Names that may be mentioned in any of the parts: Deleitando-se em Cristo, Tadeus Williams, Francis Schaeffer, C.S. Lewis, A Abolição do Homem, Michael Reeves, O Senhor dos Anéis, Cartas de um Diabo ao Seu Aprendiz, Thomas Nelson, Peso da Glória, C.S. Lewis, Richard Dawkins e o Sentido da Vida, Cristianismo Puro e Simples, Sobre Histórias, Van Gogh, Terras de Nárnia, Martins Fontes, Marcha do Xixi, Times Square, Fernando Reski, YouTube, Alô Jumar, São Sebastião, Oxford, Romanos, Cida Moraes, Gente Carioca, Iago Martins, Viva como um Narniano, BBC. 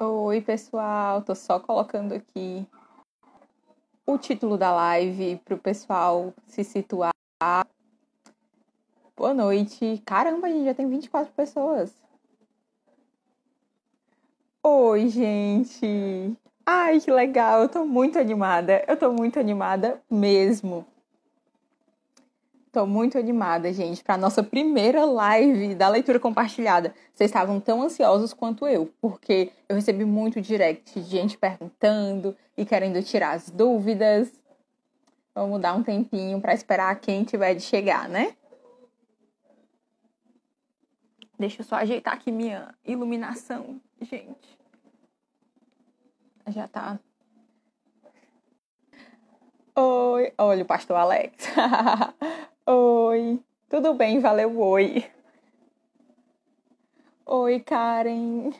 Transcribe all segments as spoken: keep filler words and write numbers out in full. Oi, pessoal, tô só colocando aqui o título da live pro pessoal se situar. Boa noite. Caramba, a gente já tem vinte e quatro pessoas. Oi, gente. Ai, que legal. Eu tô muito animada. Eu tô muito animada mesmo. Tô muito animada, gente, para nossa primeira live da leitura compartilhada. Vocês estavam tão ansiosos quanto eu, porque eu recebi muito direct de gente perguntando e querendo tirar as dúvidas. Vamos dar um tempinho para esperar quem tiver de chegar, né? Deixa eu só ajeitar aqui minha iluminação, gente. Já tá. Oi, olha o pastor Alex. Oi, tudo bem, valeu, oi. Oi, Karen.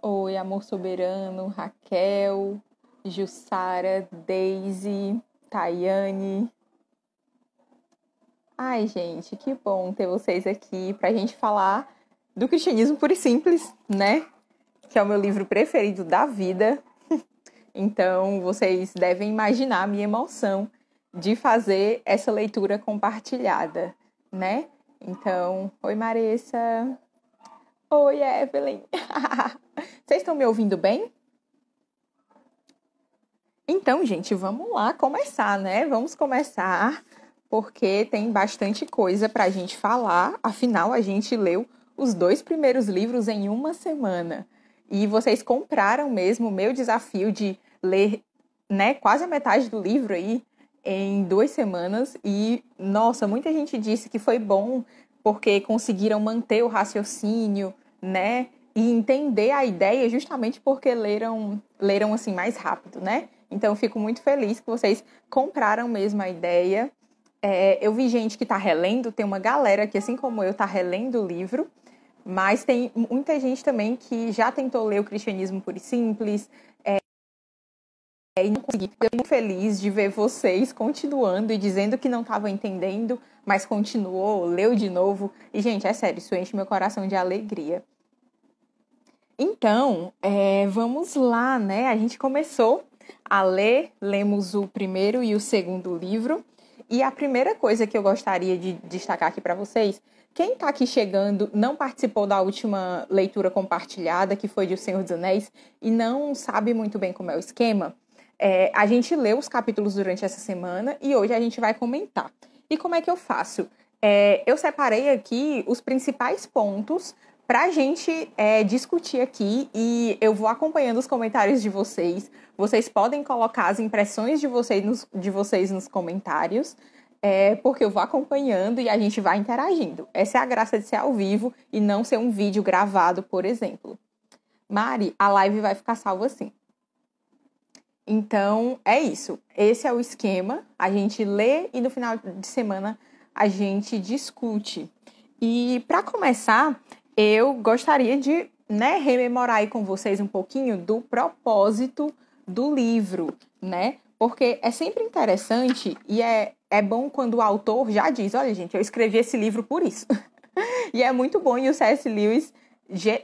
Oi, Amor Soberano, Raquel, Jussara, Daisy, Tayane. Ai, gente, que bom ter vocês aqui pra gente falar do Cristianismo Puro e Simples, né? Que é o meu livro preferido da vida. Então, vocês devem imaginar a minha emoção de fazer essa leitura compartilhada, né? Então, oi, Marissa. Oi, Evelyn. Vocês estão me ouvindo bem? Então, gente, vamos lá começar, né? Vamos começar, porque tem bastante coisa pra gente falar. Afinal, a gente leu os dois primeiros livros em uma semana. E vocês compraram mesmo o meu desafio de ler, né, quase a metade do livro aí em duas semanas. E, nossa, muita gente disse que foi bom porque conseguiram manter o raciocínio, né? E entender a ideia justamente porque leram, leram assim mais rápido, né? Então, eu fico muito feliz que vocês compraram mesmo a ideia. É, eu vi gente que tá relendo, tem uma galera que, assim como eu, tá relendo o livro. Mas tem muita gente também que já tentou ler o Cristianismo Puro e Simples é, e não conseguiu. Fiquei muito feliz de ver vocês continuando e dizendo que não estava entendendo, mas continuou, leu de novo. E, gente, é sério, isso enche meu coração de alegria. Então, é, vamos lá, né? A gente começou a ler, lemos o primeiro e o segundo livro. E a primeira coisa que eu gostaria de destacar aqui para vocês... Quem está aqui chegando não participou da última leitura compartilhada, que foi de O Senhor dos Anéis, e não sabe muito bem como é o esquema, é, a gente leu os capítulos durante essa semana e hoje a gente vai comentar. E como é que eu faço? É, eu separei aqui os principais pontos para a gente é, discutir aqui e eu vou acompanhando os comentários de vocês. Vocês podem colocar as impressões de vocês nos, de vocês nos comentários. É porque eu vou acompanhando e a gente vai interagindo. Essa é a graça de ser ao vivo e não ser um vídeo gravado, por exemplo. Mari, a live vai ficar salva assim. Então, é isso. Esse é o esquema. A gente lê e no final de semana a gente discute. E para começar, eu gostaria de, né, rememorar aí com vocês um pouquinho do propósito do livro, né? Porque é sempre interessante e é, é bom quando o autor já diz, olha, gente, eu escrevi esse livro por isso. E é muito bom, e o C S. Lewis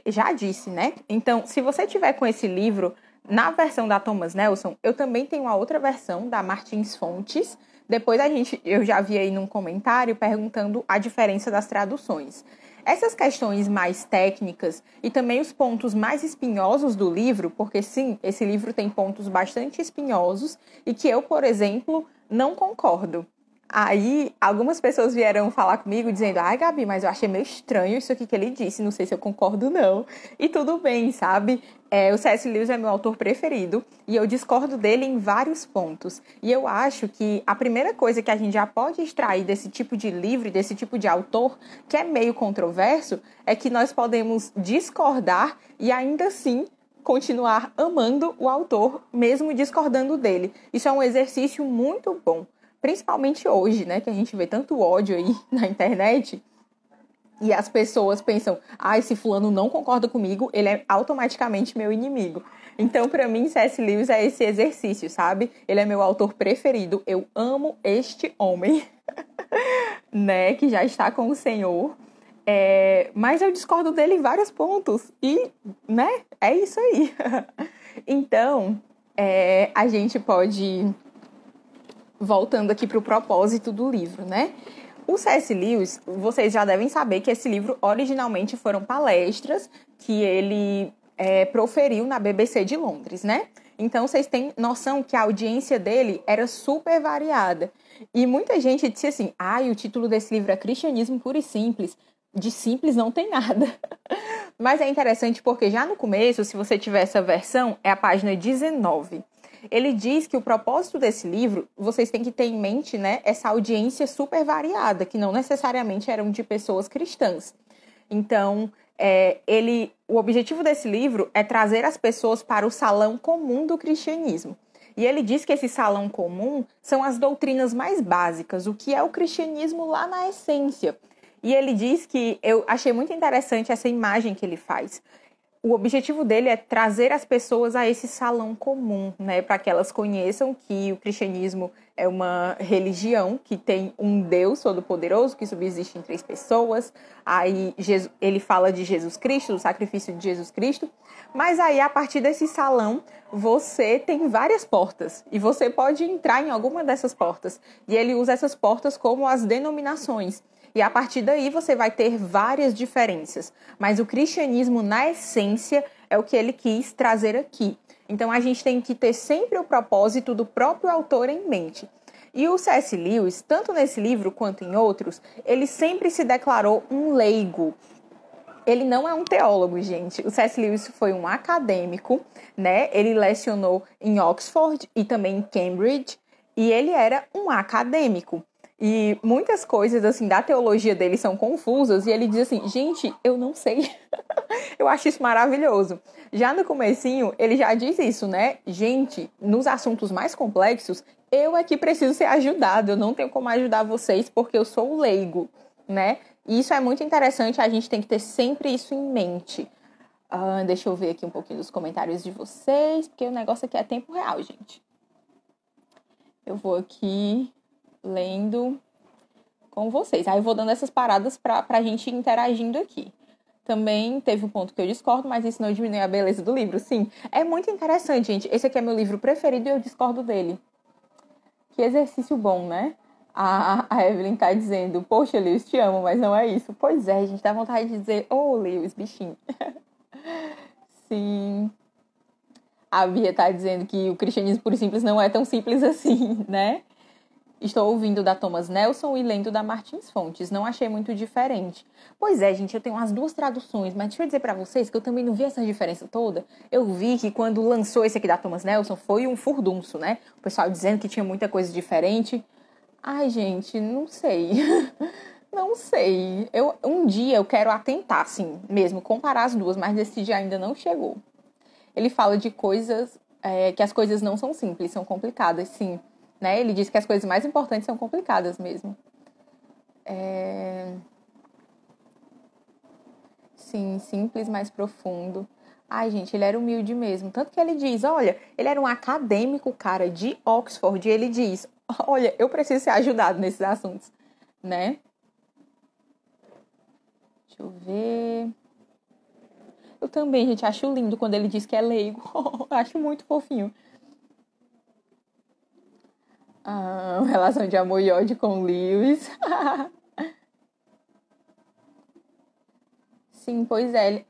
já disse, né? Então, se você tiver com esse livro, na versão da Thomas Nelson, eu também tenho a outra versão, da Martins Fontes. Depois a gente, eu já vi aí num comentário perguntando a diferença das traduções. Essas questões mais técnicas e também os pontos mais espinhosos do livro, porque sim, esse livro tem pontos bastante espinhosos e que eu, por exemplo, não concordo. Aí, algumas pessoas vieram falar comigo dizendo, ai, Gabi, mas eu achei meio estranho isso aqui que ele disse, não sei se eu concordo não. E tudo bem, sabe? É, o C S. Lewis é meu autor preferido e eu discordo dele em vários pontos. E eu acho que a primeira coisa que a gente já pode extrair desse tipo de livro, desse tipo de autor, que é meio controverso, é que nós podemos discordar e ainda assim continuar amando o autor, mesmo discordando dele. Isso é um exercício muito bom. Principalmente hoje, né, que a gente vê tanto ódio aí na internet e as pessoas pensam, ah, esse fulano não concorda comigo, ele é automaticamente meu inimigo. Então, pra mim, C S. Lewis é esse exercício, sabe? Ele é meu autor preferido, eu amo este homem, né, que já está com o Senhor. É, mas eu discordo dele em vários pontos. E, né, é isso aí. Então, é, a gente pode... Voltando aqui para o propósito do livro, né? O C S. Lewis, vocês já devem saber que esse livro originalmente foram palestras que ele é, proferiu na B B C de Londres, né? Então, vocês têm noção que a audiência dele era super variada. E muita gente disse assim, ah, o título desse livro é Cristianismo Puro e Simples. De simples não tem nada. Mas é interessante porque já no começo, se você tiver essa versão, é a página dezenove. Ele diz que o propósito desse livro, vocês têm que ter em mente, né, essa audiência super variada, que não necessariamente eram de pessoas cristãs. Então, é, ele, o objetivo desse livro é trazer as pessoas para o salão comum do cristianismo. E ele diz que esse salão comum são as doutrinas mais básicas, o que é o cristianismo lá na essência. E ele diz que, eu achei muito interessante essa imagem que ele faz. O objetivo dele é trazer as pessoas a esse salão comum, né? Para que elas conheçam que o cristianismo é uma religião que tem um Deus todo-poderoso que subsiste em três pessoas. Aí Jesus, ele fala de Jesus Cristo, do sacrifício de Jesus Cristo. Mas aí, a partir desse salão, você tem várias portas. E você pode entrar em alguma dessas portas. E ele usa essas portas como as denominações. E a partir daí você vai ter várias diferenças. Mas o cristianismo, na essência, é o que ele quis trazer aqui. Então a gente tem que ter sempre o propósito do próprio autor em mente. E o C S. Lewis, tanto nesse livro quanto em outros, ele sempre se declarou um leigo. Ele não é um teólogo, gente. O C S. Lewis foi um acadêmico, né? Ele lecionou em Oxford e também em Cambridge. E ele era um acadêmico. E muitas coisas, assim, da teologia dele são confusas. E ele diz assim, gente, eu não sei. Eu acho isso maravilhoso. Já no comecinho, ele já diz isso, né? Gente, nos assuntos mais complexos, eu é que preciso ser ajudado. Eu não tenho como ajudar vocês porque eu sou leigo, né? E isso é muito interessante. A gente tem que ter sempre isso em mente. Ah, deixa eu ver aqui um pouquinho dos comentários de vocês. Porque o negócio aqui é tempo real, gente. Eu vou aqui... lendo com vocês. Aí eu vou dando essas paradas pra, pra gente interagindo aqui. Também teve um ponto que eu discordo, mas isso não diminui a beleza do livro, sim. É muito interessante, gente. Esse aqui é meu livro preferido e eu discordo dele. Que exercício bom, né? A, a Evelyn tá dizendo, poxa, Lewis, te amo, mas não é isso. Pois é, gente, dá vontade de dizer, ô, oh, Lewis, bichinho. Sim. A Bia tá dizendo que o cristianismo puro e simples não é tão simples assim, né? Estou ouvindo da Thomas Nelson e lendo da Martins Fontes. Não achei muito diferente. Pois é, gente, eu tenho as duas traduções, mas deixa eu dizer pra vocês que eu também não vi essa diferença toda. Eu vi que quando lançou esse aqui da Thomas Nelson foi um furdunço, né? O pessoal dizendo que tinha muita coisa diferente. Ai, gente, não sei. Não sei. Eu, um dia eu quero atentar, assim, mesmo, comparar as duas, mas esse dia ainda não chegou. Ele fala de coisas, é, que as coisas não são simples, são complicadas, sim. Né? Ele diz que as coisas mais importantes são complicadas mesmo. É... Sim, simples, mais profundo. Ai, gente, ele era humilde mesmo. Tanto que ele diz, olha, ele era um acadêmico, cara, de Oxford. E ele diz, olha, eu preciso ser ajudado nesses assuntos, né? Deixa eu ver... Eu também, gente, acho lindo quando ele diz que é leigo. Acho muito fofinho. Ah, relação de amor e ódio com Lewis. Sim, pois é.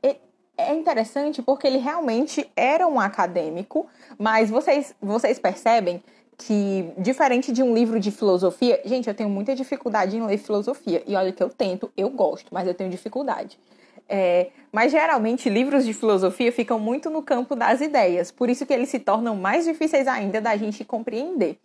É interessante porque ele realmente era um acadêmico, mas vocês, vocês percebem que, diferente de um livro de filosofia... Gente, eu tenho muita dificuldade em ler filosofia. E olha que eu tento, eu gosto, mas eu tenho dificuldade. É, mas geralmente livros de filosofia ficam muito no campo das ideias. Por isso que eles se tornam mais difíceis ainda da gente compreender.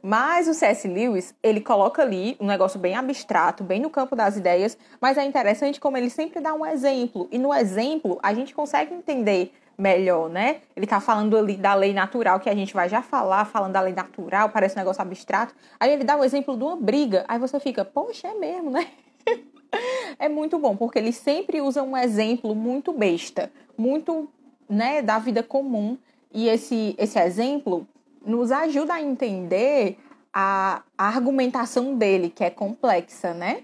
Mas o C S. Lewis, ele coloca ali um negócio bem abstrato, bem no campo das ideias, mas é interessante como ele sempre dá um exemplo. E no exemplo, a gente consegue entender melhor, né? Ele tá falando ali da lei natural, que a gente vai já falar, falando da lei natural, parece um negócio abstrato. Aí ele dá um exemplo de uma briga, aí você fica, poxa, é mesmo, né? É muito bom, porque ele sempre usa um exemplo muito besta, muito, né, da vida comum. E esse, esse exemplo... nos ajuda a entender a, a argumentação dele, que é complexa, né?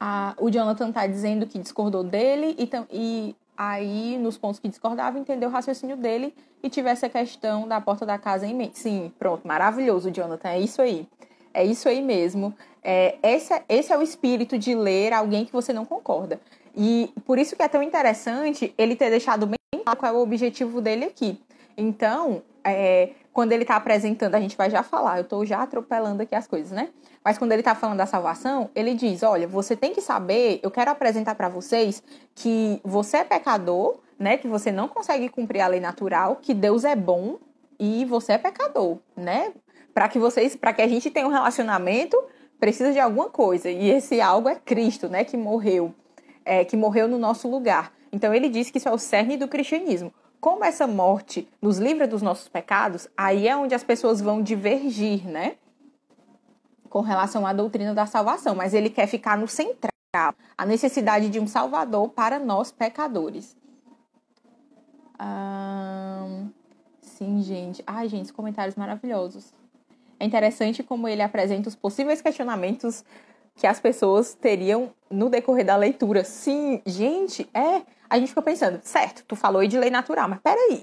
a, o Jonathan está dizendo que discordou dele e, e aí, nos pontos que discordava, entendeu o raciocínio dele e tivesse a questão da porta da casa em mente. Sim, pronto, maravilhoso, Jonathan, é isso aí. É isso aí mesmo. É, esse, esse é o espírito de ler alguém que você não concorda. E por isso que é tão interessante ele ter deixado bem claro qual é o objetivo dele aqui. Então, é, quando ele está apresentando, a gente vai já falar, eu estou já atropelando aqui as coisas, né? Mas quando ele está falando da salvação, ele diz, olha, você tem que saber, eu quero apresentar para vocês que você é pecador, né? Que você não consegue cumprir a lei natural, que Deus é bom e você é pecador, né? Para que vocês, para que a gente tenha um relacionamento, precisa de alguma coisa. E esse algo é Cristo, né? Que morreu, é, que morreu no nosso lugar. Então ele diz que isso é o cerne do cristianismo. Como essa morte nos livra dos nossos pecados, aí é onde as pessoas vão divergir, né? Com relação à doutrina da salvação. Mas ele quer ficar no central, a necessidade de um salvador para nós pecadores. Ah, sim, gente. Ai, gente, comentários maravilhosos. É interessante como ele apresenta os possíveis questionamentos que as pessoas teriam no decorrer da leitura. Sim, gente, é... A gente fica pensando, certo, tu falou aí de lei natural, mas peraí.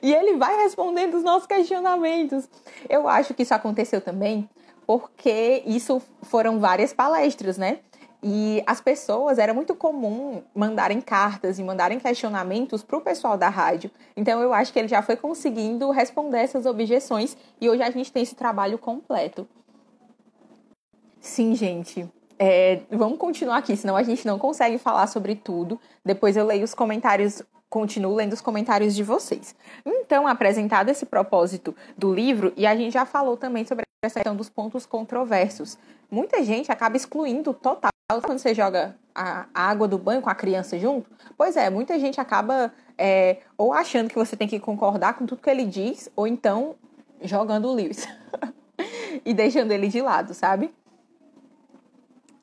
E ele vai respondendo os nossos questionamentos. Eu acho que isso aconteceu também porque isso foram várias palestras, né? E as pessoas, era muito comum mandarem cartas e mandarem questionamentos para o pessoal da rádio. Então eu acho que ele já foi conseguindo responder essas objeções e hoje a gente tem esse trabalho completo. Sim, gente. É, vamos continuar aqui, senão a gente não consegue falar sobre tudo. Depois eu leio os comentários, continuo lendo os comentários de vocês. Então, apresentado esse propósito do livro, e a gente já falou também sobre essa questão dos pontos controversos. Muita gente acaba excluindo total quando você joga a água do banho com a criança junto. Pois é, muita gente acaba é, ou achando que você tem que concordar com tudo que ele diz, ou então jogando o Lewis e deixando ele de lado, sabe?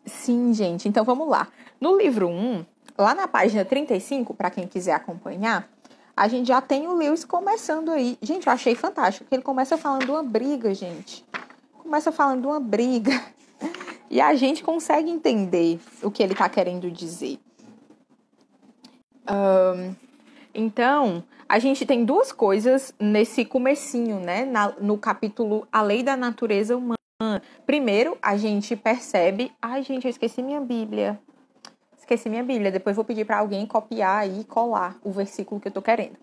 Sim, gente. Então, vamos lá. No livro um, lá na página trinta e cinco, para quem quiser acompanhar, a gente já tem o Lewis começando aí. Gente, eu achei fantástico, que ele começa falando de uma briga, gente. Começa falando de uma briga. E a gente consegue entender o que ele está querendo dizer. Um, então, a gente tem duas coisas nesse comecinho, né? Na, no capítulo A Lei da Natureza Humana. Primeiro, a gente percebe... Ai, gente, eu esqueci minha Bíblia. Esqueci minha Bíblia. Depois vou pedir para alguém copiar e colar o versículo que eu tô querendo.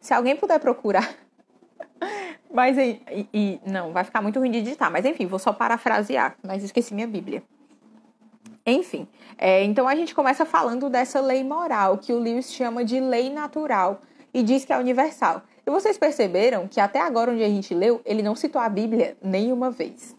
Se alguém puder procurar... Mas aí... E, e, não, vai ficar muito ruim de digitar. Mas, enfim, vou só parafrasear. Mas esqueci minha Bíblia. Enfim. É, então, a gente começa falando dessa lei moral, que o Lewis chama de lei natural. E diz que é universal. E vocês perceberam que até agora, onde a gente leu, ele não citou a Bíblia nenhuma vez.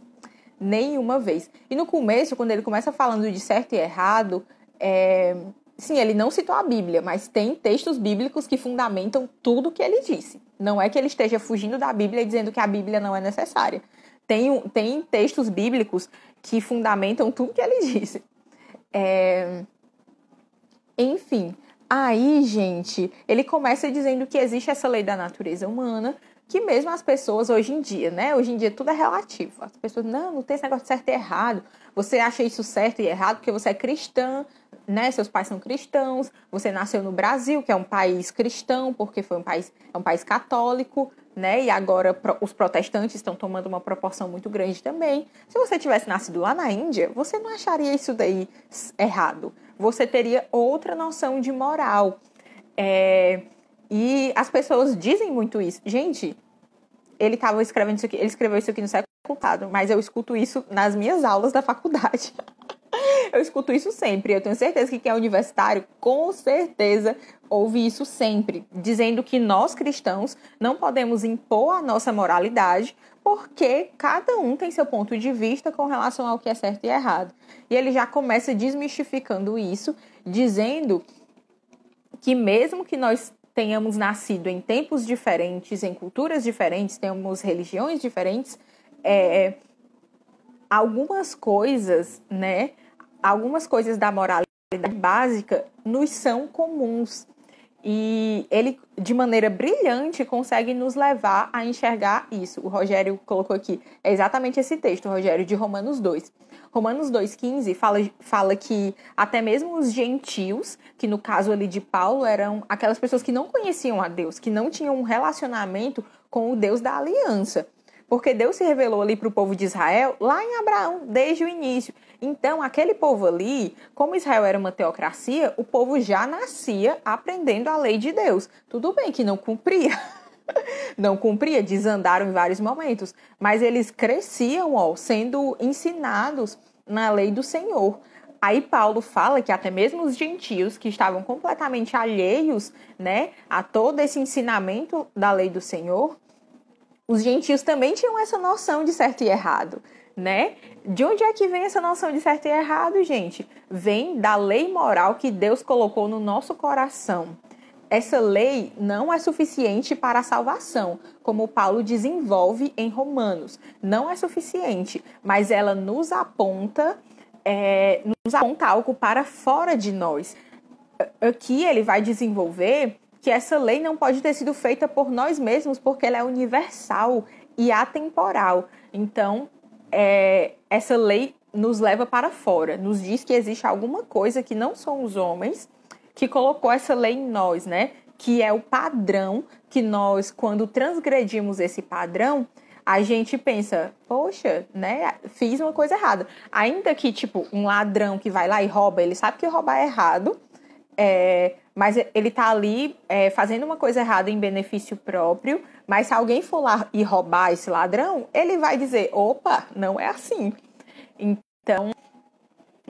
Nenhuma vez. E no começo, quando ele começa falando de certo e errado, é... sim, ele não citou a Bíblia, mas tem textos bíblicos que fundamentam tudo o que ele disse. Não é que ele esteja fugindo da Bíblia e dizendo que a Bíblia não é necessária. Tem, tem textos bíblicos que fundamentam tudo que ele disse. É... Enfim, aí, gente, ele começa dizendo que existe essa lei da natureza humana, que mesmo as pessoas hoje em dia, né? Hoje em dia tudo é relativo. As pessoas, não, não tem esse negócio de certo e errado. Você acha isso certo e errado porque você é cristã, né? Seus pais são cristãos. Você nasceu no Brasil, que é um país cristão, porque foi um país, é um país católico, né? E agora os protestantes estão tomando uma proporção muito grande também. Se você tivesse nascido lá na Índia, você não acharia isso daí errado. Você teria outra noção de moral. É... E as pessoas dizem muito isso. Gente, ele tava escrevendo isso aqui, ele escreveu isso aqui no século passado, mas eu escuto isso nas minhas aulas da faculdade. Eu escuto isso sempre. Eu tenho certeza que quem é universitário, com certeza, ouve isso sempre. Dizendo que nós, cristãos, não podemos impor a nossa moralidade, porque cada um tem seu ponto de vista com relação ao que é certo e errado. E ele já começa desmistificando isso, dizendo que mesmo que nós... tenhamos nascido em tempos diferentes, em culturas diferentes, temos religiões diferentes, é, algumas coisas, né, algumas coisas da moralidade básica nos são comuns. E ele, de maneira brilhante, consegue nos levar a enxergar isso. O Rogério colocou aqui, é exatamente esse texto, Rogério, de Romanos dois. Romanos dois, quinze fala, fala que até mesmo os gentios, que no caso ali de Paulo eram aquelas pessoas que não conheciam a Deus, que não tinham um relacionamento com o Deus da aliança. Porque Deus se revelou ali para o povo de Israel lá em Abraão, desde o início. Então, aquele povo ali, como Israel era uma teocracia, o povo já nascia aprendendo a lei de Deus. Tudo bem que não cumpria, não cumpria, desandaram em vários momentos, mas eles cresciam, ó, sendo ensinados na lei do Senhor. Aí Paulo fala que até mesmo os gentios que estavam completamente alheios, né, a todo esse ensinamento da lei do Senhor, os gentios também tinham essa noção de certo e errado, né? De onde é que vem essa noção de certo e errado, gente? Vem da lei moral que Deus colocou no nosso coração. Essa lei não é suficiente para a salvação, como Paulo desenvolve em Romanos. Não é suficiente, mas ela nos aponta, é, nos aponta algo para fora de nós. Aqui ele vai desenvolver que essa lei não pode ter sido feita por nós mesmos, porque ela é universal e atemporal. Então, é, essa lei nos leva para fora, nos diz que existe alguma coisa que não são os homens que colocou essa lei em nós, né? Que é o padrão que nós, quando transgredimos esse padrão, a gente pensa, poxa, né, fiz uma coisa errada. Ainda que, tipo, um ladrão que vai lá e rouba, ele sabe que roubar é errado, é... mas ele está ali é, fazendo uma coisa errada em benefício próprio, mas se alguém for lá e roubar esse ladrão, ele vai dizer, opa, não é assim. Então,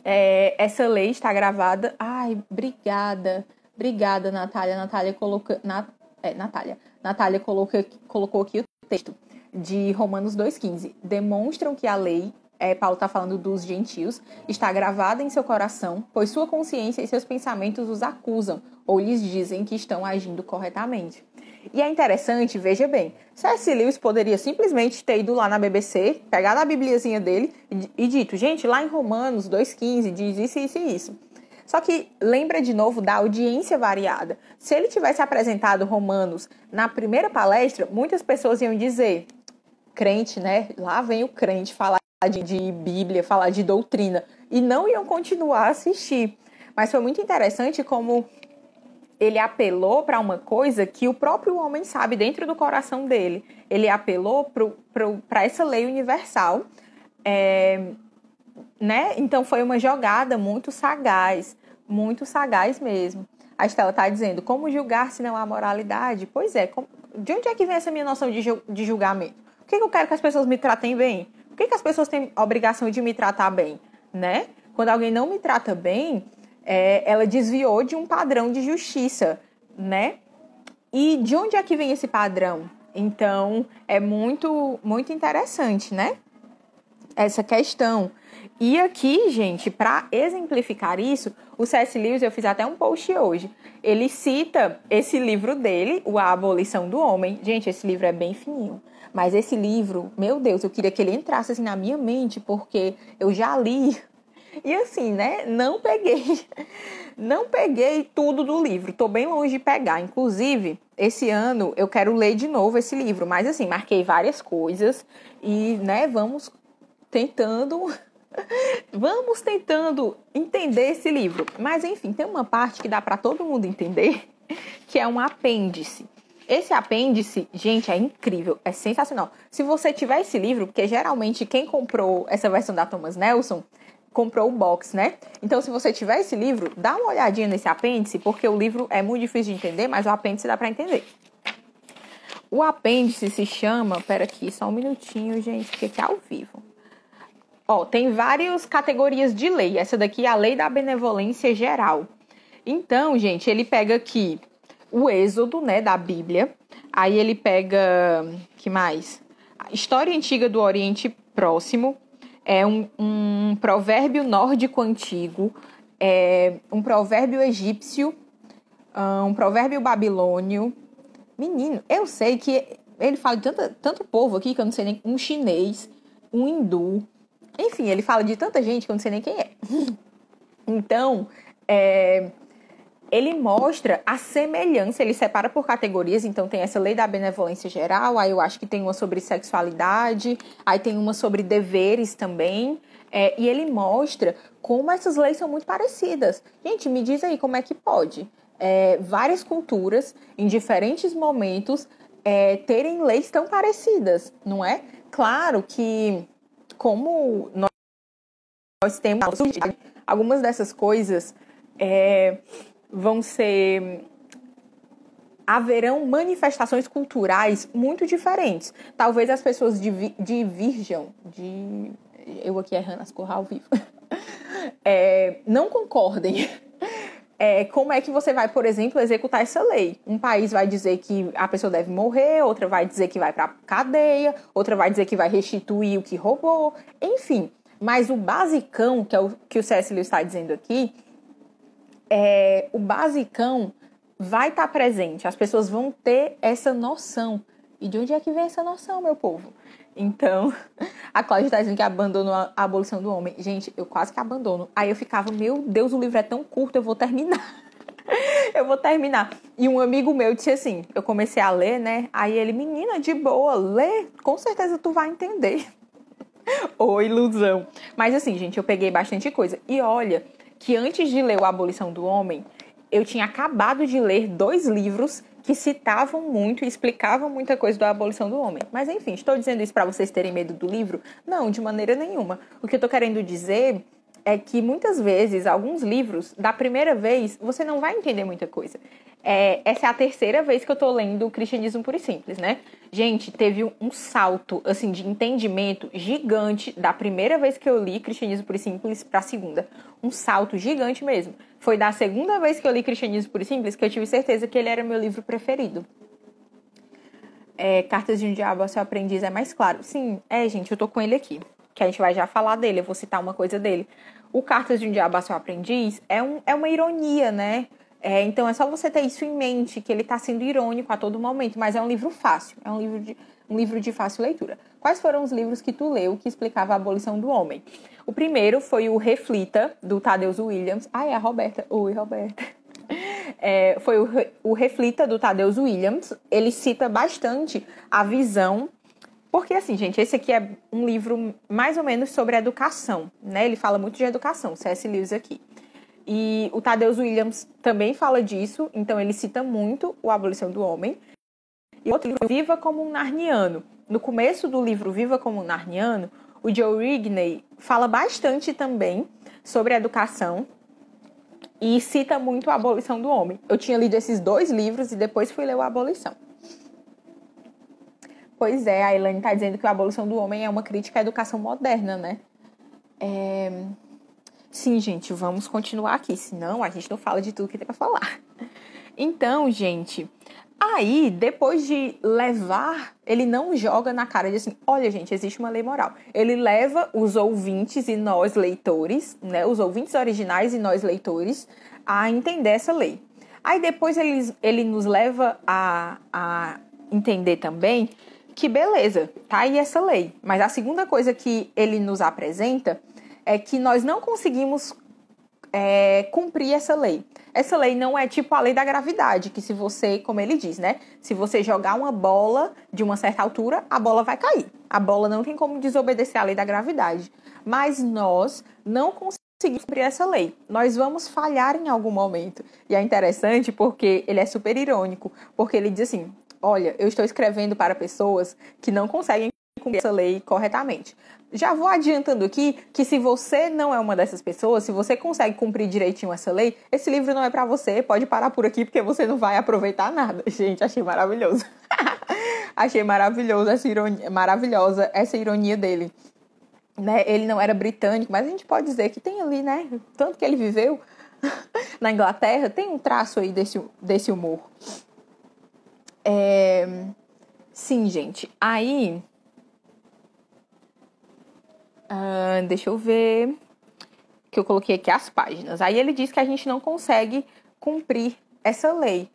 é, essa lei está gravada... Ai, obrigada, obrigada, Natália. Natália, coloca... Na... É, Natália. Natália coloca... colocou aqui o texto de Romanos dois, quinze. Demonstram que a lei... É, Paulo está falando dos gentios, está gravada em seu coração, pois sua consciência e seus pensamentos os acusam ou lhes dizem que estão agindo corretamente. E é interessante, veja bem, C S. Lewis poderia simplesmente ter ido lá na B B C, pegado a bibliazinha dele e dito, gente, lá em Romanos dois, quinze diz isso, isso e isso. Só que lembra de novo da audiência variada. Se ele tivesse apresentado Romanos na primeira palestra, muitas pessoas iam dizer, crente, né? Lá vem o crente falar De, de Bíblia, falar de doutrina, e não iam continuar a assistir. Mas foi muito interessante como ele apelou para uma coisa que o próprio homem sabe dentro do coração dele. Ele apelou para essa lei universal, é, né? Então foi uma jogada muito sagaz, muito sagaz mesmo. A Estela está dizendo, como julgar se não há moralidade? Pois é, como, de onde é que vem essa minha noção de, de julgamento? Por que, que eu quero que as pessoas me tratem bem? Por que, que as pessoas têm a obrigação de me tratar bem, né? Quando alguém não me trata bem, é, ela desviou de um padrão de justiça, né? E de onde é que vem esse padrão? Então, é muito, muito interessante, né? Essa questão. E aqui, gente, para exemplificar isso, o C S. Lewis, eu fiz até um post hoje, ele cita esse livro dele, O A Abolição do Homem. Gente, esse livro é bem fininho, mas esse livro, meu Deus, eu queria que ele entrasse assim na minha mente, porque eu já li, e assim, né, não peguei, não peguei tudo do livro, tô bem longe de pegar, inclusive, esse ano eu quero ler de novo esse livro, mas assim, marquei várias coisas, e, né, vamos tentando... Vamos tentando entender esse livro. Mas, enfim, tem uma parte que dá para todo mundo entender, que é um apêndice. Esse apêndice, gente, é incrível, é sensacional. Se você tiver esse livro, porque geralmente quem comprou essa versão da Thomas Nelson, comprou o box, né? Então, se você tiver esse livro, dá uma olhadinha nesse apêndice, porque o livro é muito difícil de entender, mas o apêndice dá para entender. O apêndice se chama... Pera aqui, só um minutinho, gente, porque aqui é ao vivo. Ó, tem várias categorias de lei. Essa daqui é a lei da benevolência geral. Então, gente, ele pega aqui o Êxodo, né, da Bíblia. Aí ele pega, que mais? A história antiga do Oriente Próximo. É um, um provérbio nórdico antigo. É um provérbio egípcio. Um provérbio babilônio. Menino, eu sei que ele fala de tanto, tanto povo aqui que eu não sei nem... Um chinês, um hindu... Enfim, ele fala de tanta gente que eu não sei nem quem é. Então, é, ele mostra a semelhança, ele separa por categorias, então tem essa lei da benevolência geral, aí eu acho que tem uma sobre sexualidade, aí tem uma sobre deveres também, é, e ele mostra como essas leis são muito parecidas. Gente, me diz aí como é que pode é, várias culturas, em diferentes momentos, é, terem leis tão parecidas, não é? Claro que, como nós, nós temos algumas dessas coisas, é, vão ser... haverão manifestações culturais muito diferentes. Talvez as pessoas divi- divirjam, de, eu aqui errando as coisas ao vivo, é, não concordem. É, como é que você vai, por exemplo, executar essa lei? Um país vai dizer que a pessoa deve morrer, outra vai dizer que vai para cadeia, outra vai dizer que vai restituir o que roubou, enfim. Mas o basicão, que é o que o C S. Lewis está dizendo aqui, é, o basicão vai estar presente, as pessoas vão ter essa noção. E de onde é que vem essa noção, meu povo? Então, a Cláudia está dizendo que abandonou a abolição do homem. Gente, eu quase que abandono. Aí eu ficava, meu Deus, o livro é tão curto, eu vou terminar. Eu vou terminar. E um amigo meu disse assim, eu comecei a ler, né? Aí ele, menina, de boa, lê, com certeza tu vai entender. Ô, ilusão. Mas assim, gente, eu peguei bastante coisa. E olha, que antes de ler o Abolição do Homem, eu tinha acabado de ler dois livros que citavam muito e explicavam muita coisa da Abolição do Homem. Mas enfim, estou dizendo isso para vocês terem medo do livro? Não, de maneira nenhuma. O que eu estou querendo dizer é que muitas vezes, alguns livros, da primeira vez, você não vai entender muita coisa. É, essa é a terceira vez que eu estou lendo o Cristianismo Puro e Simples, né? Gente, teve um salto, assim, de entendimento gigante da primeira vez que eu li Cristianismo Puro e Simples para a segunda. Um salto gigante mesmo. Foi da segunda vez que eu li Cristianismo Puro e Simples que eu tive certeza que ele era meu livro preferido. É, Cartas de um Diabo ao Seu Aprendiz é mais claro. Sim, é, gente, eu tô com ele aqui, que a gente vai já falar dele, eu vou citar uma coisa dele. O Cartas de um Diabo ao Seu Aprendiz é, um, é uma ironia, né? É, então é só você ter isso em mente, que ele está sendo irônico a todo momento, mas é um livro fácil, é um livro, de, um livro de fácil leitura. Quais foram os livros que tu leu que explicava a abolição do homem? O primeiro foi o Reflita, do Tadeus Williams. Ah, é a Roberta. Oi, Roberta. É, foi o, o Reflita, do Tadeus Williams. Ele cita bastante a visão. Porque, assim, gente, esse aqui é um livro mais ou menos sobre educação, né? Ele fala muito de educação, C S. Lewis aqui. E o Tadeus Williams também fala disso, então ele cita muito o Abolição do Homem. E outro livro, Viva como um Narniano. No começo do livro Viva como um Narniano, o Joe Rigney fala bastante também sobre a educação e cita muito a Abolição do Homem. Eu tinha lido esses dois livros e depois fui ler o Abolição. Pois é, a Elaine está dizendo que a Abolição do Homem é uma crítica à educação moderna, né? É... Sim, gente, vamos continuar aqui, senão a gente não fala de tudo que tem para falar. Então, gente, aí, depois de levar, ele não joga na cara de assim, olha, gente, existe uma lei moral. Ele leva os ouvintes e nós leitores, né, os ouvintes originais e nós leitores, a entender essa lei. Aí depois ele, ele nos leva a, a entender também... Que beleza, tá aí essa lei. Mas a segunda coisa que ele nos apresenta é que nós não conseguimos é, cumprir essa lei. Essa lei não é tipo a lei da gravidade, que se você, como ele diz, né? Se você jogar uma bola de uma certa altura, a bola vai cair. A bola não tem como desobedecer a lei da gravidade. Mas nós não conseguimos cumprir essa lei. Nós vamos falhar em algum momento. E é interessante porque ele é super irônico, porque ele diz assim... Olha, eu estou escrevendo para pessoas que não conseguem cumprir essa lei corretamente. Já vou adiantando aqui que se você não é uma dessas pessoas, se você consegue cumprir direitinho essa lei, esse livro não é para você, pode parar por aqui porque você não vai aproveitar nada. Gente, achei maravilhoso. Achei maravilhoso essa ironia, maravilhosa essa ironia dele. Né? Ele não era britânico, mas a gente pode dizer que tem ali, né? Tanto que ele viveu na Inglaterra, tem um traço aí desse, desse humor. É... Sim, gente. Aí, ah, deixa eu ver que eu coloquei aqui as páginas. Aí ele diz que a gente não consegue cumprir essa lei.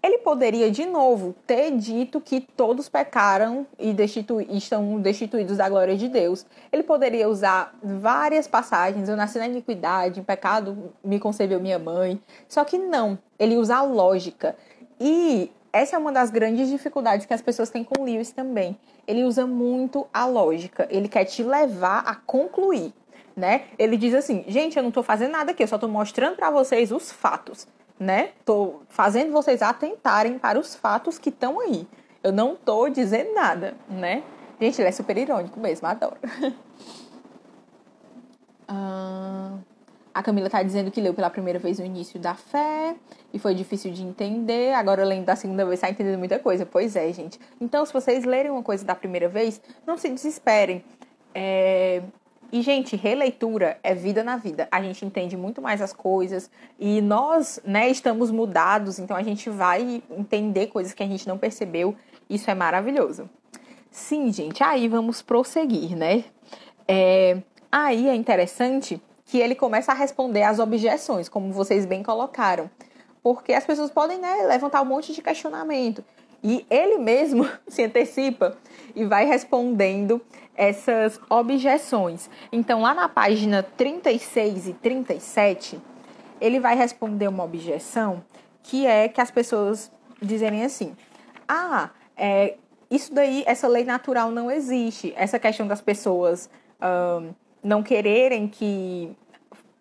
Ele poderia, de novo, ter dito que todos pecaram e destitu- estão destituídos da glória de Deus. Ele poderia usar várias passagens, eu nasci na iniquidade, em pecado me concebeu minha mãe. Só que não, ele usa a lógica. E essa é uma das grandes dificuldades que as pessoas têm com Lewis também. Ele usa muito a lógica, ele quer te levar a concluir, né? Ele diz assim, gente, eu não estou fazendo nada aqui, eu só estou mostrando para vocês os fatos. Né? Tô fazendo vocês atentarem para os fatos que estão aí. Eu não tô dizendo nada, né? Gente, ele é super irônico mesmo, adoro. uh, a Camila tá dizendo que leu pela primeira vez o início da fé e foi difícil de entender. Agora, lendo da segunda vez, tá entendendo muita coisa. Pois é, gente. Então, se vocês lerem uma coisa da primeira vez, não se desesperem. É... E, gente, releitura é vida na vida. A gente entende muito mais as coisas e nós, né, estamos mudados, então a gente vai entender coisas que a gente não percebeu. Isso é maravilhoso. Sim, gente, aí vamos prosseguir, né? É, aí é interessante que ele começa a responder às objeções, como vocês bem colocaram. Porque as pessoas podem, né, levantar um monte de questionamento. E ele mesmo se antecipa e vai respondendo essas objeções. Então, lá na página trinta e seis e trinta e sete, ele vai responder uma objeção que é que as pessoas dizem assim, ah, é, isso daí, essa lei natural não existe. Essa questão das pessoas hum, não quererem que...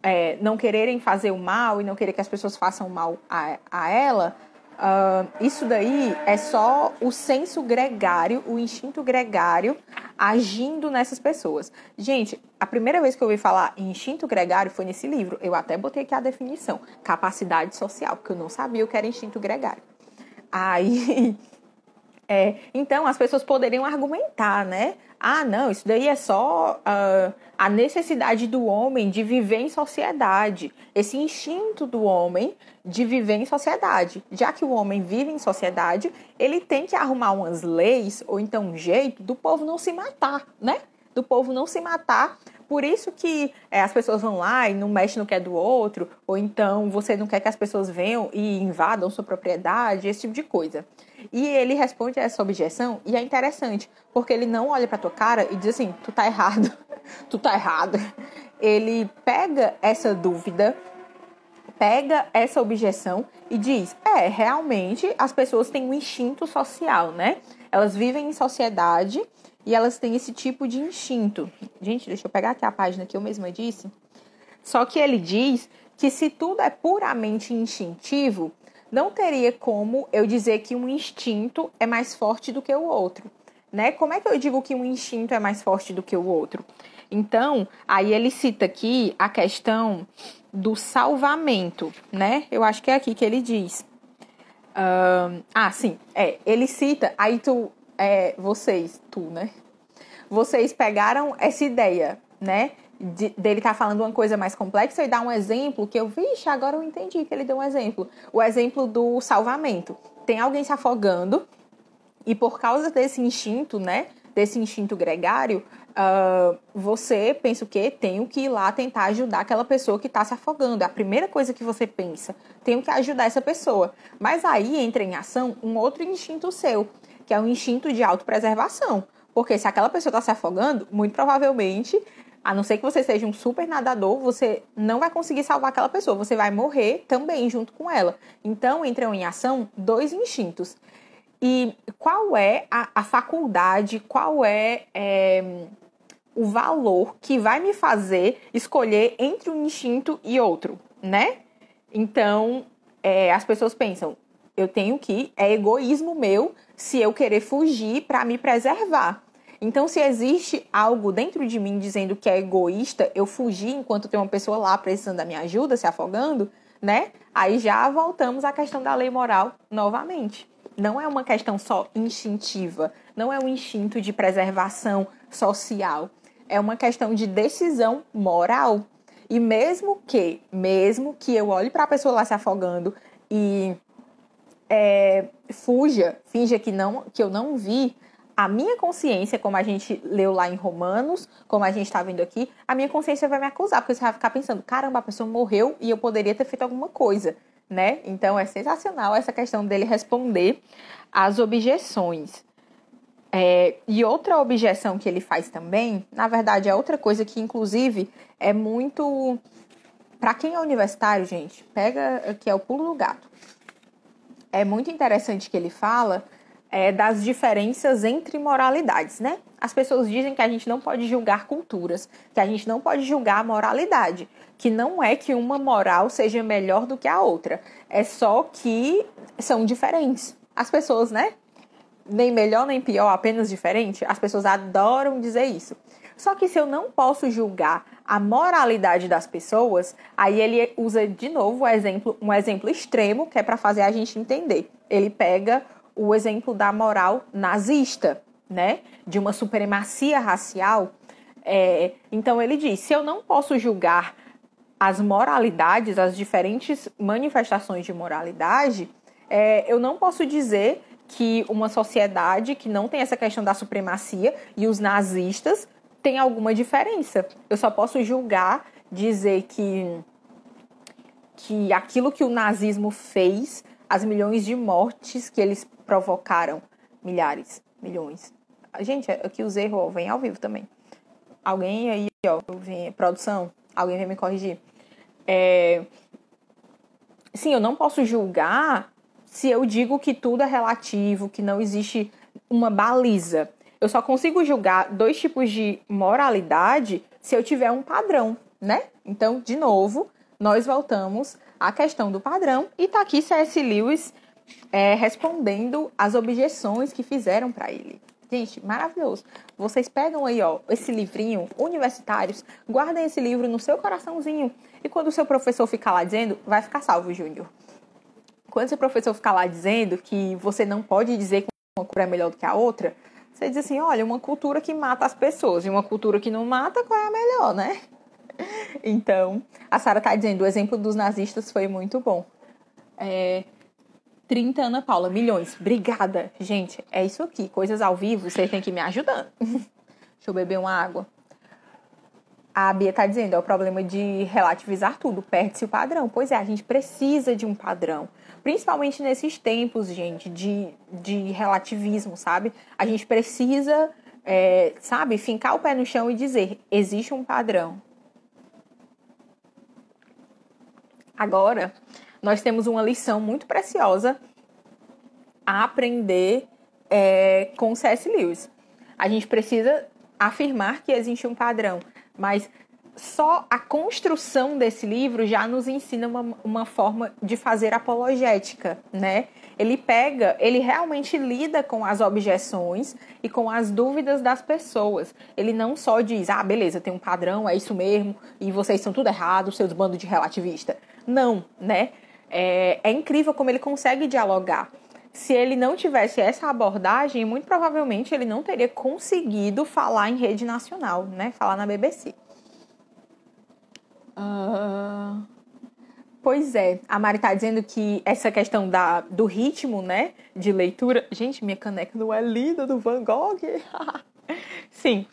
É, não quererem fazer o mal e não querer que as pessoas façam mal a, a ela... Uh, isso daí é só o senso gregário, o instinto gregário agindo nessas pessoas. Gente, a primeira vez que eu ouvi falar em instinto gregário foi nesse livro. Eu até botei aqui a definição, capacidade social, porque eu não sabia o que era instinto gregário. Aí, é, então as pessoas poderiam argumentar, né? Ah, não, isso daí é só uh, a necessidade do homem de viver em sociedade. Esse instinto do homem de viver em sociedade. Já que o homem vive em sociedade, ele tem que arrumar umas leis ou então um jeito do povo não se matar, né? Do povo não se matar. Por isso que é, as pessoas vão lá e não mexem no que é do outro. Ou então você não quer que as pessoas venham e invadam sua propriedade, esse tipo de coisa. E ele responde a essa objeção e é interessante, porque ele não olha pra tua cara e diz assim, tu tá errado, tu tá errado. Ele pega essa dúvida, pega essa objeção e diz, é, realmente as pessoas têm um instinto social, né? Elas vivem em sociedade e elas têm esse tipo de instinto. Gente, deixa eu pegar aqui a página que eu mesma disse. Só que ele diz que se tudo é puramente instintivo, não teria como eu dizer que um instinto é mais forte do que o outro, né? Como é que eu digo que um instinto é mais forte do que o outro? Então, aí ele cita aqui a questão do salvamento, né? Eu acho que é aqui que ele diz. Um, ah, sim, é. Ele cita, aí tu, é, vocês, tu, né? Vocês pegaram essa ideia, né? De, dele tá falando uma coisa mais complexa e dar um exemplo que eu, vixe, agora eu entendi que ele deu um exemplo. O exemplo do salvamento. Tem alguém se afogando e por causa desse instinto, né, desse instinto gregário, uh, você pensa o quê? Tenho que ir lá tentar ajudar aquela pessoa que tá se afogando. É a primeira coisa que você pensa. Tenho que ajudar essa pessoa. Mas aí entra em ação um outro instinto seu, que é o instinto de autopreservação. Porque se aquela pessoa tá se afogando, muito provavelmente... A não ser que você seja um super nadador, você não vai conseguir salvar aquela pessoa. Você vai morrer também junto com ela. Então, entram em ação dois instintos. E qual é a, a faculdade, qual é, é o valor que vai me fazer escolher entre um instinto e outro, né? Então, é, as pessoas pensam, eu tenho que... É egoísmo meu se eu querer fugir para me preservar. Então, se existe algo dentro de mim dizendo que é egoísta, eu fugir enquanto tem uma pessoa lá precisando da minha ajuda, se afogando, né? Aí já voltamos à questão da lei moral novamente. Não é uma questão só instintiva, não é um instinto de preservação social, é uma questão de decisão moral. E mesmo que, mesmo que eu olhe para a pessoa lá se afogando e é, fuja, finja que, não, que eu não vi, a minha consciência, como a gente leu lá em Romanos, como a gente está vendo aqui, a minha consciência vai me acusar, porque você vai ficar pensando, caramba, a pessoa morreu e eu poderia ter feito alguma coisa, né? Então é sensacional essa questão dele responder às objeções. É, e outra objeção que ele faz também, na verdade é outra coisa que inclusive é muito... Para quem é universitário, gente, pega que é o pulo do gato. É muito interessante que ele fala é, das diferenças entre moralidades, né? As pessoas dizem que a gente não pode julgar culturas, que a gente não pode julgar a moralidade, que não é que uma moral seja melhor do que a outra, é só que são diferentes. As pessoas, né? Nem melhor nem pior, apenas diferente. As pessoas adoram dizer isso. Só que se eu não posso julgar a moralidade das pessoas, aí ele usa de novo um exemplo, um exemplo extremo, que é para fazer a gente entender. Ele pega o exemplo da moral nazista, né? De uma supremacia racial. É, então ele diz, se eu não posso julgar as moralidades, as diferentes manifestações de moralidade, é, eu não posso dizer que uma sociedade que não tem essa questão da supremacia e os nazistas tem alguma diferença. Eu só posso julgar, dizer que, que aquilo que o nazismo fez, as milhões de mortes que eles provocaram, milhares, milhões. Gente, aqui os erros ó, vem ao vivo também. Alguém aí, ó, vem, produção, alguém vem me corrigir. É, sim, eu não posso julgar se eu digo que tudo é relativo, que não existe uma baliza. Eu só consigo julgar dois tipos de moralidade se eu tiver um padrão, né? Então, de novo, nós voltamos à questão do padrão. E tá aqui C S. Lewis é, respondendo às objeções que fizeram para ele. Gente, maravilhoso. Vocês pegam aí, ó, esse livrinho, universitários, guardem esse livro no seu coraçãozinho. E quando o seu professor ficar lá dizendo, vai ficar salvo, Júnior. Quando seu professor ficar lá dizendo que você não pode dizer que uma cultura é melhor do que a outra... Você diz assim, olha, uma cultura que mata as pessoas e uma cultura que não mata, qual é a melhor, né? Então, a Sara tá dizendo, o exemplo dos nazistas foi muito bom. É, trinta, Ana Paula, milhões. Obrigada. Gente, é isso aqui. Coisas ao vivo, vocês têm que ir me ajudando. Deixa eu beber uma água. A Bia tá dizendo, é o problema de relativizar tudo, perde-se o padrão. Pois é, a gente precisa de um padrão. Principalmente nesses tempos, gente, de, de relativismo, sabe? A gente precisa, é, sabe, fincar o pé no chão e dizer, existe um padrão. Agora, nós temos uma lição muito preciosa a aprender é, com C S. Lewis. A gente precisa afirmar que existe um padrão. Mas só a construção desse livro já nos ensina uma, uma forma de fazer apologética, né? Ele pega, ele realmente lida com as objeções e com as dúvidas das pessoas. Ele não só diz, ah, beleza, tem um padrão, é isso mesmo, e vocês são tudo errado, seus bandos de relativista. Não, né? É, é incrível como ele consegue dialogar. Se ele não tivesse essa abordagem, muito provavelmente ele não teria conseguido falar em rede nacional, né? Falar na B B C. Uh... Pois é, a Mari tá dizendo que essa questão da, do ritmo, né? De leitura... Gente, minha caneca não é linda do Van Gogh? Sim,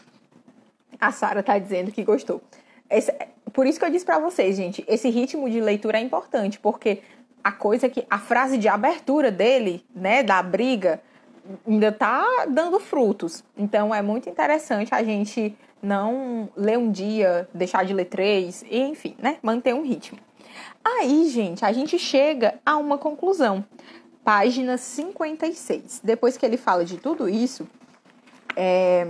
a Sara tá dizendo que gostou. Esse... Por isso que eu disse pra vocês, gente, esse ritmo de leitura é importante, porque... A coisa que... A frase de abertura dele, né? Da briga, ainda tá dando frutos. Então, é muito interessante a gente não ler um dia, deixar de ler três, e enfim, né? Manter um ritmo. Aí, gente, a gente chega a uma conclusão. Página cinquenta e seis. Depois que ele fala de tudo isso... É...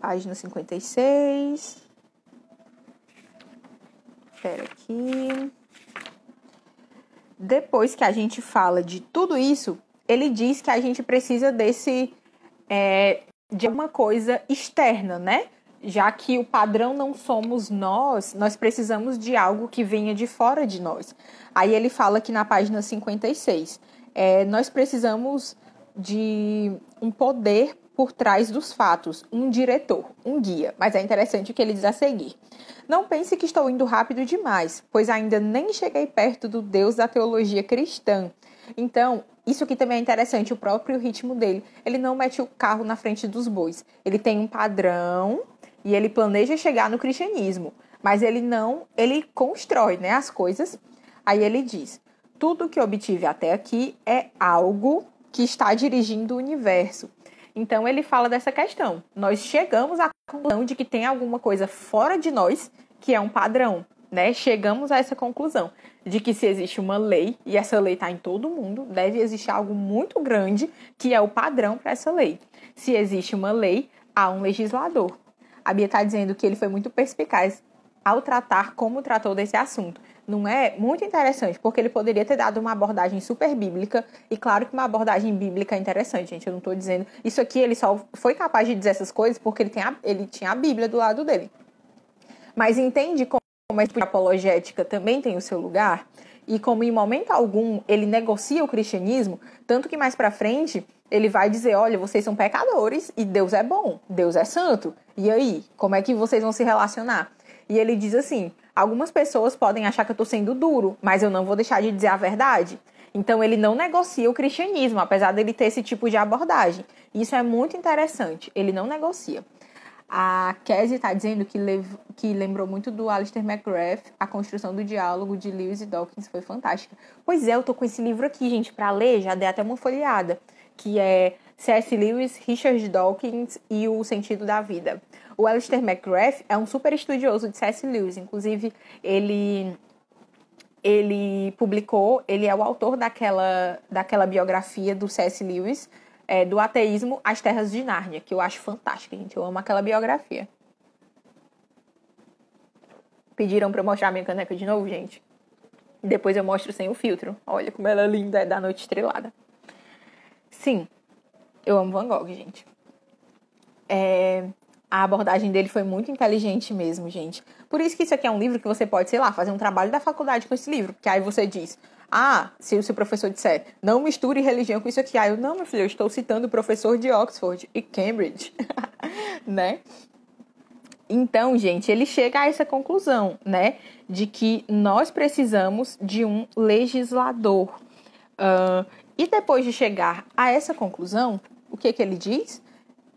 Página cinquenta e seis... Espera aqui... Depois que a gente fala de tudo isso, ele diz que a gente precisa desse, é, de alguma coisa externa, né? Já que o padrão não somos nós, nós precisamos de algo que venha de fora de nós. Aí ele fala aqui na página cinquenta e seis, é, nós precisamos de um poder por trás dos fatos, um diretor, um guia. Mas é interessante o que ele diz a seguir. Não pense que estou indo rápido demais, pois ainda nem cheguei perto do Deus da teologia cristã. Então, isso aqui também é interessante, o próprio ritmo dele. Ele não mete o carro na frente dos bois. Ele tem um padrão e ele planeja chegar no cristianismo. Mas ele não, ele constrói, né, as coisas. Aí ele diz... tudo que obtive até aqui é algo que está dirigindo o universo. Então, ele fala dessa questão. Nós chegamos à conclusão de que tem alguma coisa fora de nós que é um padrão, né? Chegamos a essa conclusão de que se existe uma lei, e essa lei está em todo mundo, deve existir algo muito grande que é o padrão para essa lei. Se existe uma lei, há um legislador. A Bia está dizendo que ele foi muito perspicaz ao tratar como tratou desse assunto. Não é? Muito interessante, porque ele poderia ter dado uma abordagem super bíblica, e claro que uma abordagem bíblica é interessante, gente, eu não estou dizendo... Isso aqui ele só foi capaz de dizer essas coisas porque ele, tem a, ele tinha a Bíblia do lado dele. Mas entende como a apologética também tem o seu lugar, e como em momento algum ele negocia o cristianismo, tanto que mais pra frente ele vai dizer, olha, vocês são pecadores e Deus é bom, Deus é santo, e aí, como é que vocês vão se relacionar? E ele diz assim, algumas pessoas podem achar que eu estou sendo duro, mas eu não vou deixar de dizer a verdade. Então, ele não negocia o cristianismo, apesar dele ter esse tipo de abordagem. Isso é muito interessante, ele não negocia. A Cassie está dizendo que, lev... que lembrou muito do Alistair McGrath, a construção do diálogo de Lewis e Dawkins foi fantástica. Pois é, eu estou com esse livro aqui, gente, para ler, já dei até uma folheada, que é C S. Lewis, Richard Dawkins e o Sentido da Vida. O Alistair McGrath é um super estudioso de C S. Lewis, inclusive ele, ele publicou, ele é o autor daquela, daquela biografia do C S. Lewis, é, do ateísmo às Terras de Nárnia, que eu acho fantástica, gente, eu amo aquela biografia. Pediram para eu mostrar a minha caneca de novo, gente? Depois eu mostro sem o filtro, olha como ela é linda, é da Noite Estrelada. Sim, eu amo Van Gogh, gente. É... A abordagem dele foi muito inteligente mesmo, gente. Por isso que isso aqui é um livro que você pode, sei lá, fazer um trabalho da faculdade com esse livro. Porque aí você diz, ah, se o seu professor disser, não misture religião com isso aqui. Aí eu, não, meu filho, eu estou citando o professor de Oxford e Cambridge, né? Então, gente, ele chega a essa conclusão, né? De que nós precisamos de um legislador. Uh, e depois de chegar a essa conclusão, o que que ele diz?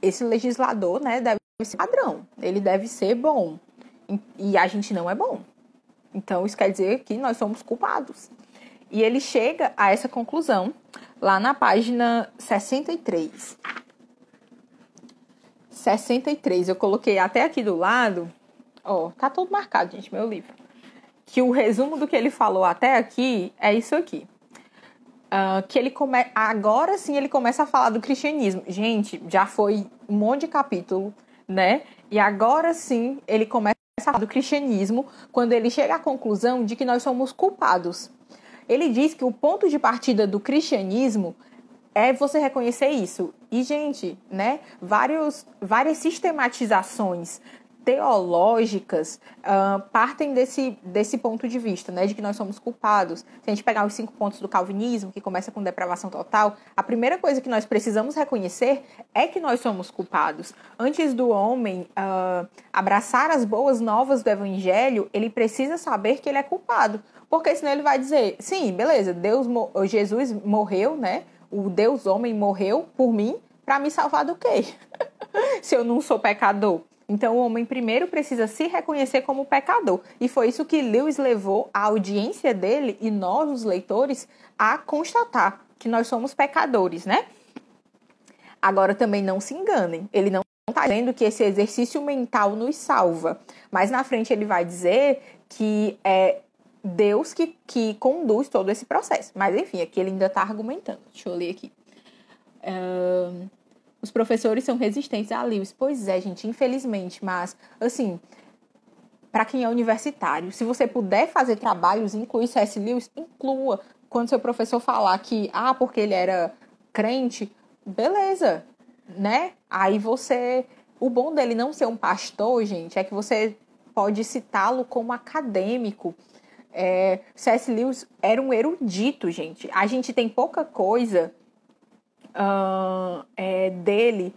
Esse legislador, né, deve ser padrão, ele deve ser bom, e a gente não é bom, então isso quer dizer que nós somos culpados. E ele chega a essa conclusão lá na página sessenta e três, eu coloquei até aqui do lado, ó, tá todo marcado, gente, meu livro, que o resumo do que ele falou até aqui é isso aqui. Uh, que ele come... Agora sim ele começa a falar do cristianismo. Gente, já foi um monte de capítulo, né? E agora sim ele começa a falar do cristianismo quando ele chega à conclusão de que nós somos culpados. Ele diz que o ponto de partida do cristianismo é você reconhecer isso. E, gente, né? Vários, várias sistematizações teológicas uh, partem desse, desse ponto de vista, né, de que nós somos culpados. Se a gente pegar os cinco pontos do calvinismo, que começa com depravação total, a primeira coisa que nós precisamos reconhecer é que nós somos culpados. Antes do homem uh, abraçar as boas novas do evangelho, ele precisa saber que ele é culpado, porque senão ele vai dizer, sim, beleza, Deus, Jesus morreu, né, o Deus homem morreu por mim, para me salvar do quê? Se eu não sou pecador. Então, o homem primeiro precisa se reconhecer como pecador. E foi isso que Lewis levou a audiência dele e nós, os leitores, a constatar que nós somos pecadores, né? Agora, também não se enganem. Ele não está dizendo que esse exercício mental nos salva. Mas, na frente, ele vai dizer que é Deus que, que conduz todo esse processo. Mas, enfim, aqui ele ainda está argumentando. Deixa eu ler aqui. Uh... Os professores são resistentes a Lewis. Pois é, gente, infelizmente, mas, assim, para quem é universitário, se você puder fazer trabalhos, incluir C S. Lewis, inclua. Quando seu professor falar que, ah, porque ele era crente, beleza, né? Aí você... O bom dele não ser um pastor, gente, é que você pode citá-lo como acadêmico. É, C S. Lewis era um erudito, gente. A gente tem pouca coisa... Uh, é, dele,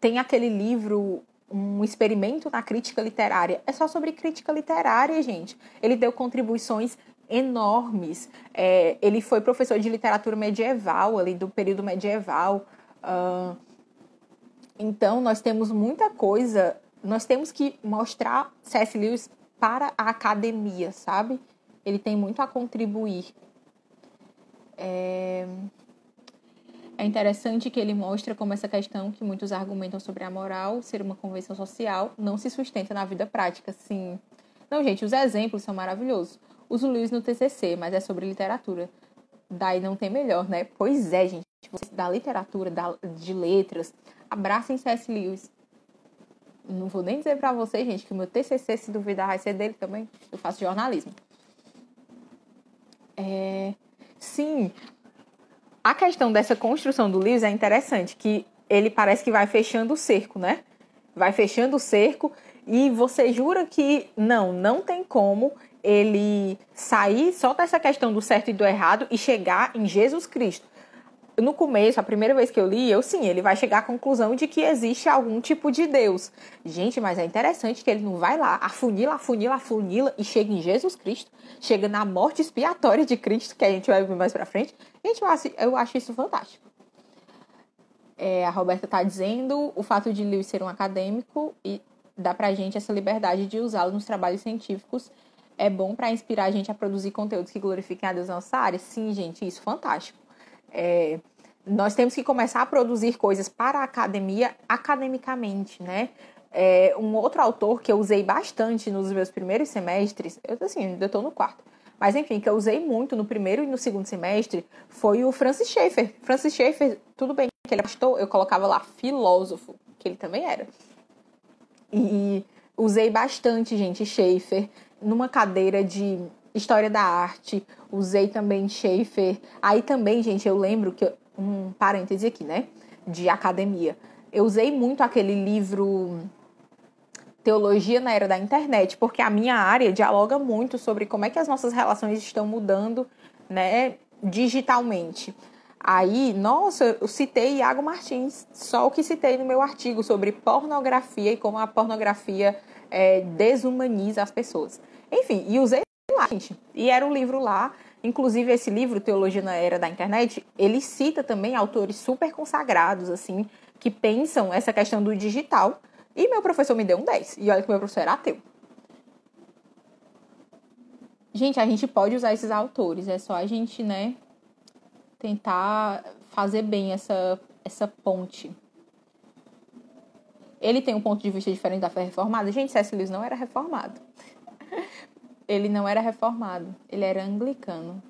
tem aquele livro, um experimento na crítica literária, é só sobre crítica literária, gente, ele deu contribuições enormes, é, ele foi professor de literatura medieval, ali do período medieval, uh, então nós temos muita coisa, nós temos que mostrar C S. Lewis para a academia, sabe? Ele tem muito a contribuir. É... é interessante que ele mostra como essa questão que muitos argumentam sobre a moral ser uma convenção social não se sustenta na vida prática, sim. Não, gente, os exemplos são maravilhosos. Uso Lewis no T C C, mas é sobre literatura. Daí não tem melhor, né? Pois é, gente. Vocês da literatura, da, de letras, abracem C S. Lewis. Não vou nem dizer pra vocês, gente, que o meu T C C, se duvidar, vai ser dele também. Eu faço jornalismo. É... Sim... A questão dessa construção do Lewis é interessante, que ele parece que vai fechando o cerco, né? Vai fechando o cerco e você jura que não, não tem como ele sair só dessa questão do certo e do errado e chegar em Jesus Cristo. No começo, a primeira vez que eu li, eu sim, ele vai chegar à conclusão de que existe algum tipo de Deus. Gente, mas é interessante que ele não vai lá, afunila, afunila, afunila e chega em Jesus Cristo, chega na morte expiatória de Cristo, que a gente vai ver mais pra frente. Gente, eu acho, eu acho isso fantástico. É, a Roberta tá dizendo, o fato de Lewis ser um acadêmico e dá pra gente essa liberdade de usá-lo nos trabalhos científicos. É bom pra inspirar a gente a produzir conteúdos que glorifiquem a Deus na nossa área? Sim, gente, isso é fantástico. É, nós temos que começar a produzir coisas para a academia academicamente, né? É, um outro autor que eu usei bastante nos meus primeiros semestres, eu assim, ainda estou no quarto, mas enfim, que eu usei muito no primeiro e no segundo semestre foi o Francis Schaeffer. Francis Schaeffer, tudo bem que ele é pastor, eu colocava lá filósofo, que ele também era. E usei bastante, gente, Schaeffer numa cadeira de História da Arte, usei também Schaeffer. Aí também, gente, eu lembro que... Um parêntese aqui, né? De academia. Eu usei muito aquele livro Teologia na Era da Internet, porque a minha área dialoga muito sobre como é que as nossas relações estão mudando, né? Digitalmente. Aí, nossa, eu citei Iago Martins, só o que citei no meu artigo sobre pornografia e como a pornografia é, desumaniza as pessoas. Enfim, e usei lá, gente. E era um livro lá, inclusive esse livro, Teologia na Era da Internet, ele cita também autores super consagrados, assim, que pensam essa questão do digital, e meu professor me deu um dez, e olha que meu professor era ateu. Gente, a gente pode usar esses autores, é só a gente, né, tentar fazer bem essa, essa ponte. Ele tem um ponto de vista diferente da fé reformada? Gente, C S. Lewis não era reformado. Ele não era reformado, ele era anglicano.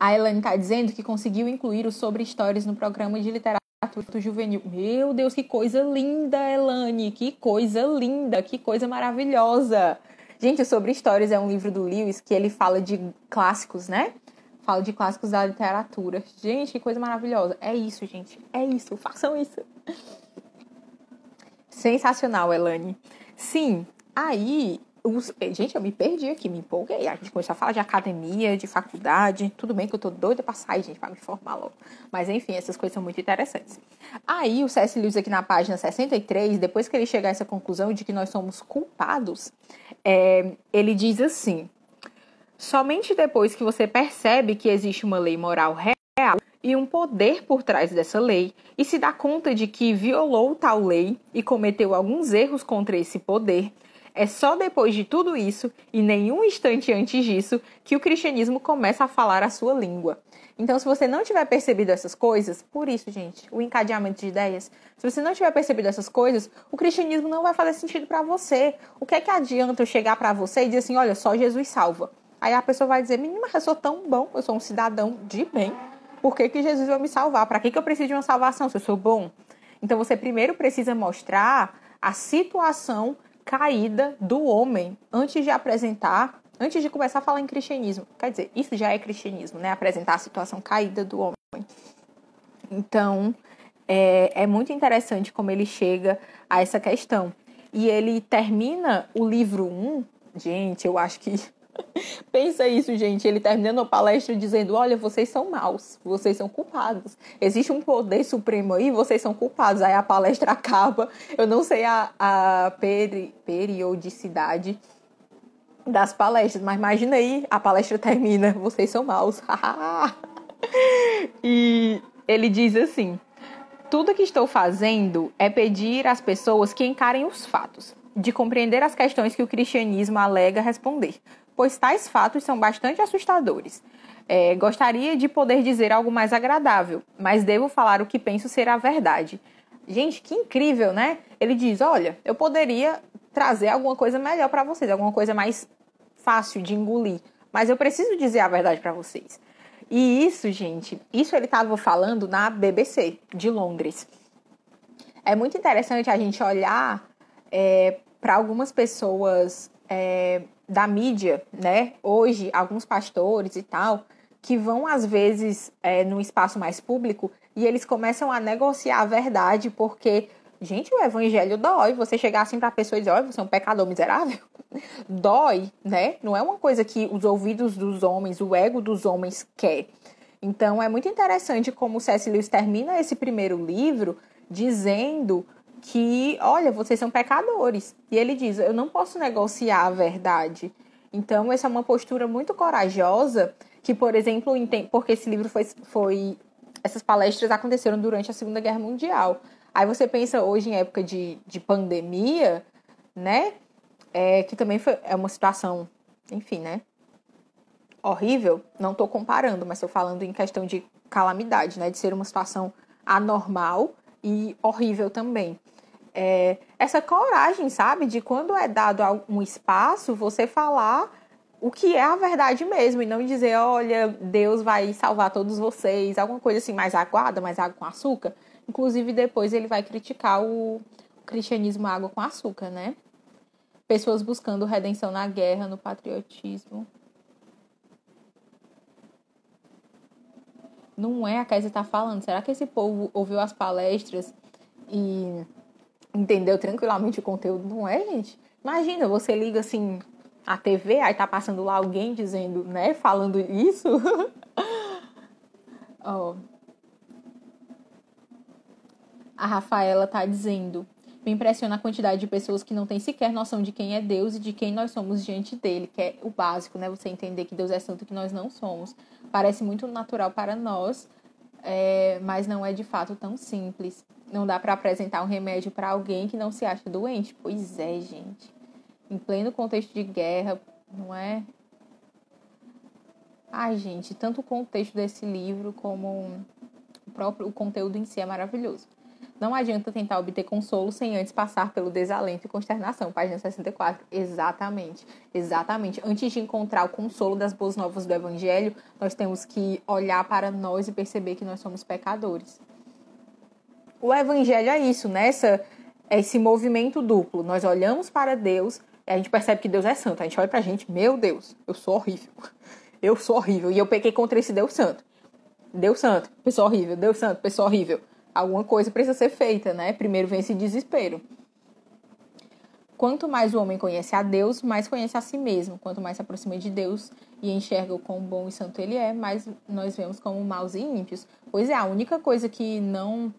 A Elaine está dizendo que conseguiu incluir o Sobre Histórias no programa de literatura juvenil. Meu Deus, que coisa linda, Elaine! Que coisa linda, que coisa maravilhosa! Gente, o Sobre Histórias é um livro do Lewis que ele fala de clássicos, né? Fala de clássicos da literatura. Gente, que coisa maravilhosa. É isso, gente. É isso. Façam isso. Sensacional, Elaine. Sim, aí... Gente, eu me perdi aqui, me empolguei. A gente começou a falar de academia, de faculdade. Tudo bem que eu tô doida pra sair, gente, pra me formar logo. Mas, enfim, essas coisas são muito interessantes. Aí, o C S. Lewis aqui na página sessenta e três, depois que ele chega a essa conclusão de que nós somos culpados, é, ele diz assim: somente depois que você percebe que existe uma lei moral real e um poder por trás dessa lei, e se dá conta de que violou tal lei e cometeu alguns erros contra esse poder... É só depois de tudo isso, e nenhum instante antes disso, que o cristianismo começa a falar a sua língua. Então, se você não tiver percebido essas coisas, por isso, gente, o encadeamento de ideias, se você não tiver percebido essas coisas, o cristianismo não vai fazer sentido pra você. O que é que adianta eu chegar pra você e dizer assim, olha, só Jesus salva? Aí a pessoa vai dizer, menina, eu sou tão bom, eu sou um cidadão de bem, por que que Jesus vai me salvar? Pra que que eu preciso de uma salvação se eu sou bom? Então, você primeiro precisa mostrar a situação caída do homem antes de apresentar, antes de começar a falar em cristianismo. Quer dizer, isso já é cristianismo, né? Apresentar a situação caída do homem. Então, é, é muito interessante como ele chega a essa questão. E ele termina o livro um, gente, eu acho que... Pensa isso, gente, ele terminando a palestra dizendo, olha, vocês são maus, vocês são culpados, existe um poder supremo aí, vocês são culpados. Aí a palestra acaba, eu não sei a, a peri, periodicidade das palestras, mas imagina aí, a palestra termina, vocês são maus. E ele diz assim, tudo que estou fazendo é pedir às pessoas que encarem os fatos, de compreender as questões que o cristianismo alega responder, pois tais fatos são bastante assustadores. É, gostaria de poder dizer algo mais agradável, mas devo falar o que penso ser a verdade. Gente, que incrível, né? Ele diz, olha, eu poderia trazer alguma coisa melhor para vocês, alguma coisa mais fácil de engolir, mas eu preciso dizer a verdade para vocês. E isso, gente, isso ele estava falando na B B C de Londres. É muito interessante a gente olhar é, para algumas pessoas é, da mídia, né? Hoje, alguns pastores e tal, que vão, às vezes, é, num espaço mais público e eles começam a negociar a verdade porque, gente, o evangelho dói. Você chegar assim para a pessoa e dizer, olha, você é um pecador miserável. Dói, né? Não é uma coisa que os ouvidos dos homens, o ego dos homens quer. Então, é muito interessante como o C S. Lewis termina esse primeiro livro dizendo que, olha, vocês são pecadores. E ele diz, eu não posso negociar a verdade. Então, essa é uma postura muito corajosa que, por exemplo, porque esse livro foi, foi... essas palestras aconteceram durante a Segunda Guerra Mundial. Aí você pensa hoje em época de, de pandemia, né? É, que também foi, é uma situação, enfim, né? Horrível. Não estou comparando, mas estou falando em questão de calamidade, né? De ser uma situação anormal e horrível também. É, essa coragem, sabe? De quando é dado um espaço, você falar o que é a verdade mesmo, e não dizer, olha, Deus vai salvar todos vocês, alguma coisa assim, mais aguada, mais água com açúcar. Inclusive, depois ele vai criticar o cristianismo água com açúcar, né? Pessoas buscando redenção na guerra, no patriotismo. Não é a Kézia tá falando. Será que esse povo ouviu as palestras e entendeu tranquilamente o conteúdo? Não é, gente? Imagina, você liga assim a T V, aí tá passando lá alguém dizendo, né, falando isso. Ó. Oh. A Rafaela tá dizendo, me impressiona a quantidade de pessoas que não tem sequer noção de quem é Deus e de quem nós somos diante dele, que é o básico, né, você entender que Deus é santo e que nós não somos. Parece muito natural para nós, é, mas não é de fato tão simples. Não dá para apresentar um remédio para alguém que não se acha doente. Pois é, gente. Em pleno contexto de guerra, não é? Ai, gente, tanto o contexto desse livro como o próprio o conteúdo em si é maravilhoso. Não adianta tentar obter consolo sem antes passar pelo desalento e consternação. Página sessenta e quatro. Exatamente, exatamente. Antes de encontrar o consolo das boas novas do Evangelho, nós temos que olhar para nós e perceber que nós somos pecadores. O Evangelho é isso, né? Essa, esse movimento duplo. Nós olhamos para Deus, a gente percebe que Deus é santo. A gente olha pra gente, meu Deus, eu sou horrível. Eu sou horrível. E eu pequei contra esse Deus santo. Deus santo, pessoa horrível. Deus santo, pessoa horrível. Alguma coisa precisa ser feita, né? Primeiro vem esse desespero. Quanto mais o homem conhece a Deus, mais conhece a si mesmo. Quanto mais se aproxima de Deus e enxerga o quão bom e santo ele é, mais nós vemos como maus e ímpios. Pois é, a única coisa que não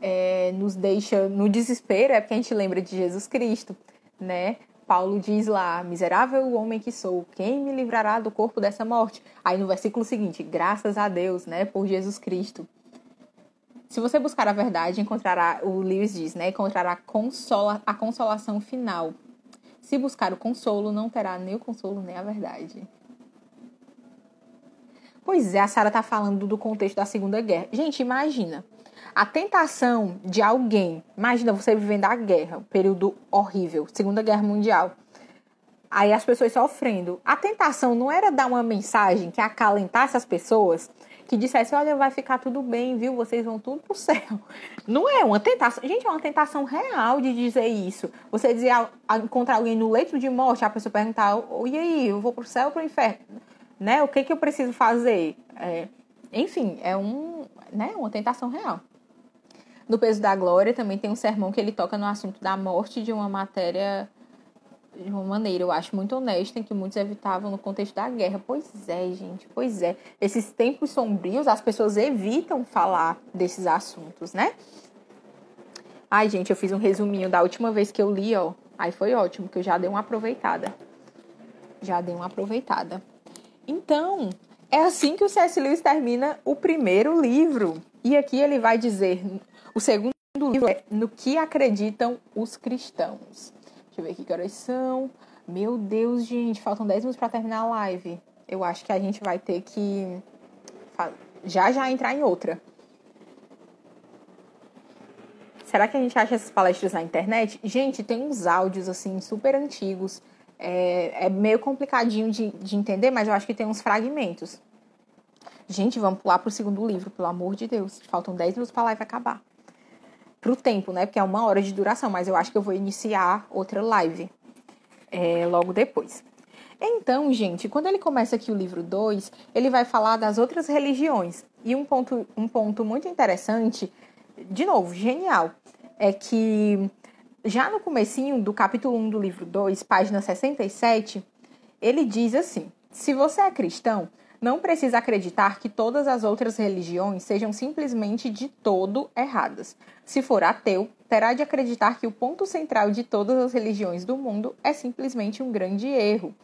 é, nos deixa no desespero é porque a gente lembra de Jesus Cristo, né? Paulo diz lá, miserável homem que sou, quem me livrará do corpo dessa morte? Aí no versículo seguinte, graças a Deus, né, por Jesus Cristo. Se você buscar a verdade, encontrará, o Lewis diz, né, encontrará consola, a consolação final. Se buscar o consolo, não terá nem o consolo nem a verdade. Pois é, a Sara tá falando do contexto da Segunda Guerra. Gente, imagina, a tentação de alguém, imagina você vivendo a guerra, um período horrível, Segunda Guerra Mundial, aí as pessoas sofrendo. A tentação não era dar uma mensagem que acalentasse as pessoas, que dissesse, olha, vai ficar tudo bem, viu, vocês vão tudo pro céu. Não é uma tentação, gente, é uma tentação real de dizer isso. Você dizer, encontrar alguém no leito de morte, a pessoa perguntar, oh, e aí, eu vou pro céu ou pro inferno? Né, o que que eu preciso fazer? É, enfim, é um, né, uma tentação real. No Peso da Glória também tem um sermão que ele toca no assunto da morte de uma matéria, de uma maneira, eu acho, muito honesta, em que muitos evitavam no contexto da guerra. Pois é, gente, pois é. Esses tempos sombrios, as pessoas evitam falar desses assuntos, né? Ai, gente, eu fiz um resuminho da última vez que eu li, ó. Aí foi ótimo, que eu já dei uma aproveitada. Já dei uma aproveitada. Então, é assim que o C S. Lewis termina o primeiro livro. E aqui ele vai dizer, o segundo livro é No que Acreditam os Cristãos. Deixa eu ver aqui que horas são. Meu Deus, gente, faltam dez minutos para terminar a live. eu acho que a gente vai ter que já já entrar em outra. Será que a gente acha essas palestras na internet? Gente, tem uns áudios, assim, super antigos. É, é meio complicadinho de, de entender, mas eu acho que tem uns fragmentos. Gente, vamos pular pro segundo livro, pelo amor de Deus. Faltam dez minutos pra live acabar. Pro tempo, né? Porque é uma hora de duração, mas eu acho que eu vou iniciar outra live é, logo depois. Então, gente, quando ele começa aqui o livro dois, ele vai falar das outras religiões. E um ponto, um ponto muito interessante, de novo, genial, é que já no comecinho do capítulo um do livro dois, página sessenta e sete, ele diz assim: se você é cristão, não precisa acreditar que todas as outras religiões sejam simplesmente de todo erradas. Se for ateu, terá de acreditar que o ponto central de todas as religiões do mundo é simplesmente um grande erro.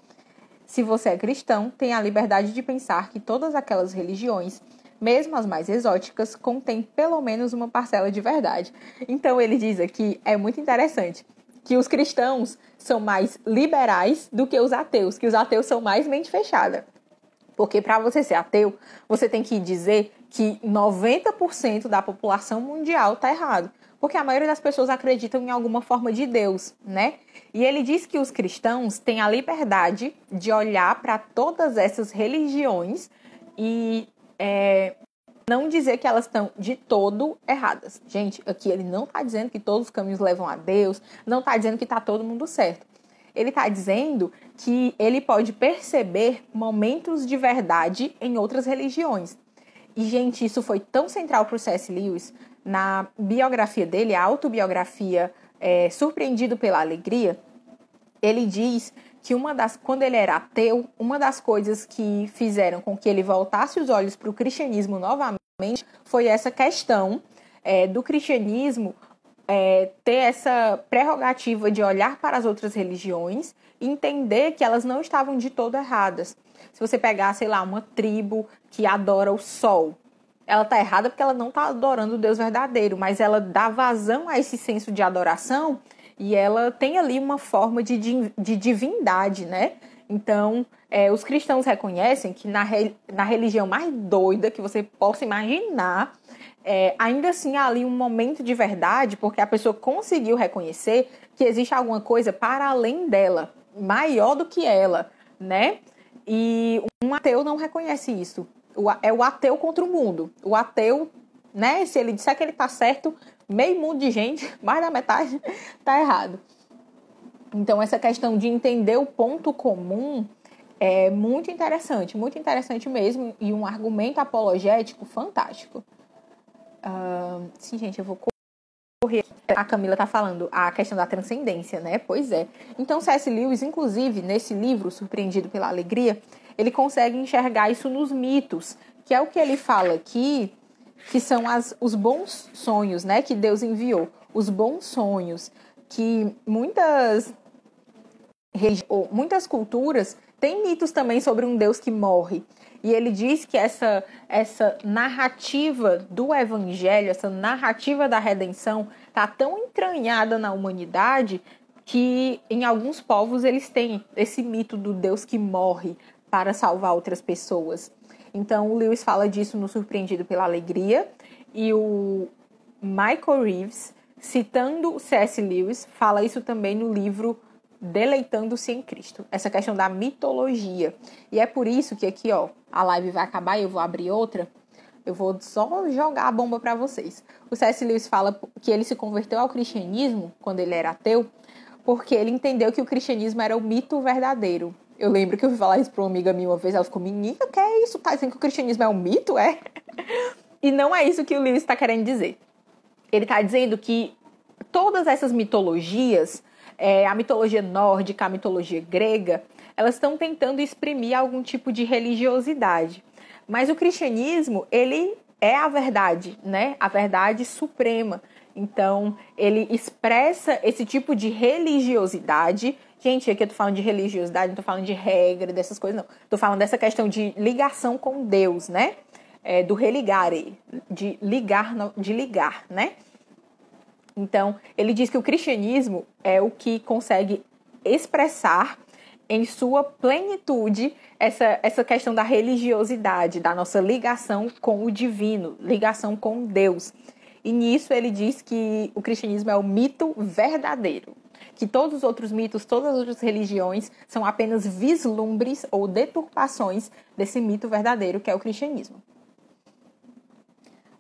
Se você é cristão, tem a liberdade de pensar que todas aquelas religiões, mesmo as mais exóticas, contêm pelo menos uma parcela de verdade. Então ele diz aqui, é muito interessante, que os cristãos são mais liberais do que os ateus, que os ateus são mais mente fechada. Porque para você ser ateu, você tem que dizer que noventa por cento da população mundial está errado. Porque a maioria das pessoas acreditam em alguma forma de Deus, né? E ele diz que os cristãos têm a liberdade de olhar para todas essas religiões e é, não dizer que elas estão de todo erradas. Gente, aqui ele não está dizendo que todos os caminhos levam a Deus, não está dizendo que está todo mundo certo. Ele está dizendo que ele pode perceber momentos de verdade em outras religiões. E, gente, isso foi tão central para o C S. Lewis. Na biografia dele, a autobiografia é, Surpreendido pela Alegria, ele diz que uma das, quando ele era ateu, uma das coisas que fizeram com que ele voltasse os olhos para o cristianismo novamente foi essa questão é, do cristianismo É, ter essa prerrogativa de olhar para as outras religiões e entender que elas não estavam de todo erradas. Se você pegar, sei lá, uma tribo que adora o sol, ela está errada porque ela não está adorando o Deus verdadeiro, mas ela dá vazão a esse senso de adoração e ela tem ali uma forma de, de divindade, né? Então, é, os cristãos reconhecem que na, re, na religião mais doida que você possa imaginar, É, ainda assim há ali um momento de verdade, porque a pessoa conseguiu reconhecer que existe alguma coisa para além dela, maior do que ela, né? E um ateu não reconhece isso. O, é o ateu contra o mundo. O ateu, né? Se ele disser que ele tá certo, meio mundo de gente, mais da metade, tá errado. Então essa questão de entender o ponto comum é muito interessante, muito interessante mesmo, e um argumento apologético fantástico. Uh, sim, gente, eu vou correr. A Camila tá falando a questão da transcendência, né? Pois é. Então, C S. Lewis, inclusive, nesse livro, Surpreendido pela Alegria, ele consegue enxergar isso nos mitos, que é o que ele fala aqui, que são as, os bons sonhos, né? Que Deus enviou. Os bons sonhos, que muitas, ou muitas culturas têm mitos também sobre um Deus que morre. E ele diz que essa, essa narrativa do evangelho, essa narrativa da redenção, está tão entranhada na humanidade que em alguns povos eles têm esse mito do Deus que morre para salvar outras pessoas. Então o Lewis fala disso no Surpreendido pela Alegria, e o Michael Reeves, citando C S. Lewis, fala isso também no livro Deleitando-se em Cristo, essa questão da mitologia. E é por isso que aqui, ó, a live vai acabar e eu vou abrir outra. Eu vou só jogar a bomba pra vocês. O C S. Lewis fala que ele se converteu ao cristianismo quando ele era ateu, porque ele entendeu que o cristianismo era o mito verdadeiro. Eu lembro que eu fui falar isso pra uma amiga minha uma vez, ela ficou: menina, que é isso? Tá dizendo que o cristianismo é um mito, é? E não é isso que o Lewis tá querendo dizer. Ele tá dizendo que todas essas mitologias, É, a mitologia nórdica, a mitologia grega, elas estão tentando exprimir algum tipo de religiosidade. Mas o cristianismo, ele é a verdade, né? A verdade suprema. Então, ele expressa esse tipo de religiosidade. Gente, aqui eu tô falando de religiosidade, não tô falando de regra, dessas coisas, não. Tô falando dessa questão de ligação com Deus, né? É, do religare, de ligar, de ligar, né? Então, ele diz que o cristianismo é o que consegue expressar em sua plenitude essa, essa questão da religiosidade, da nossa ligação com o divino, ligação com Deus. E nisso ele diz que o cristianismo é o mito verdadeiro, que todos os outros mitos, todas as outras religiões são apenas vislumbres ou deturpações desse mito verdadeiro que é o cristianismo.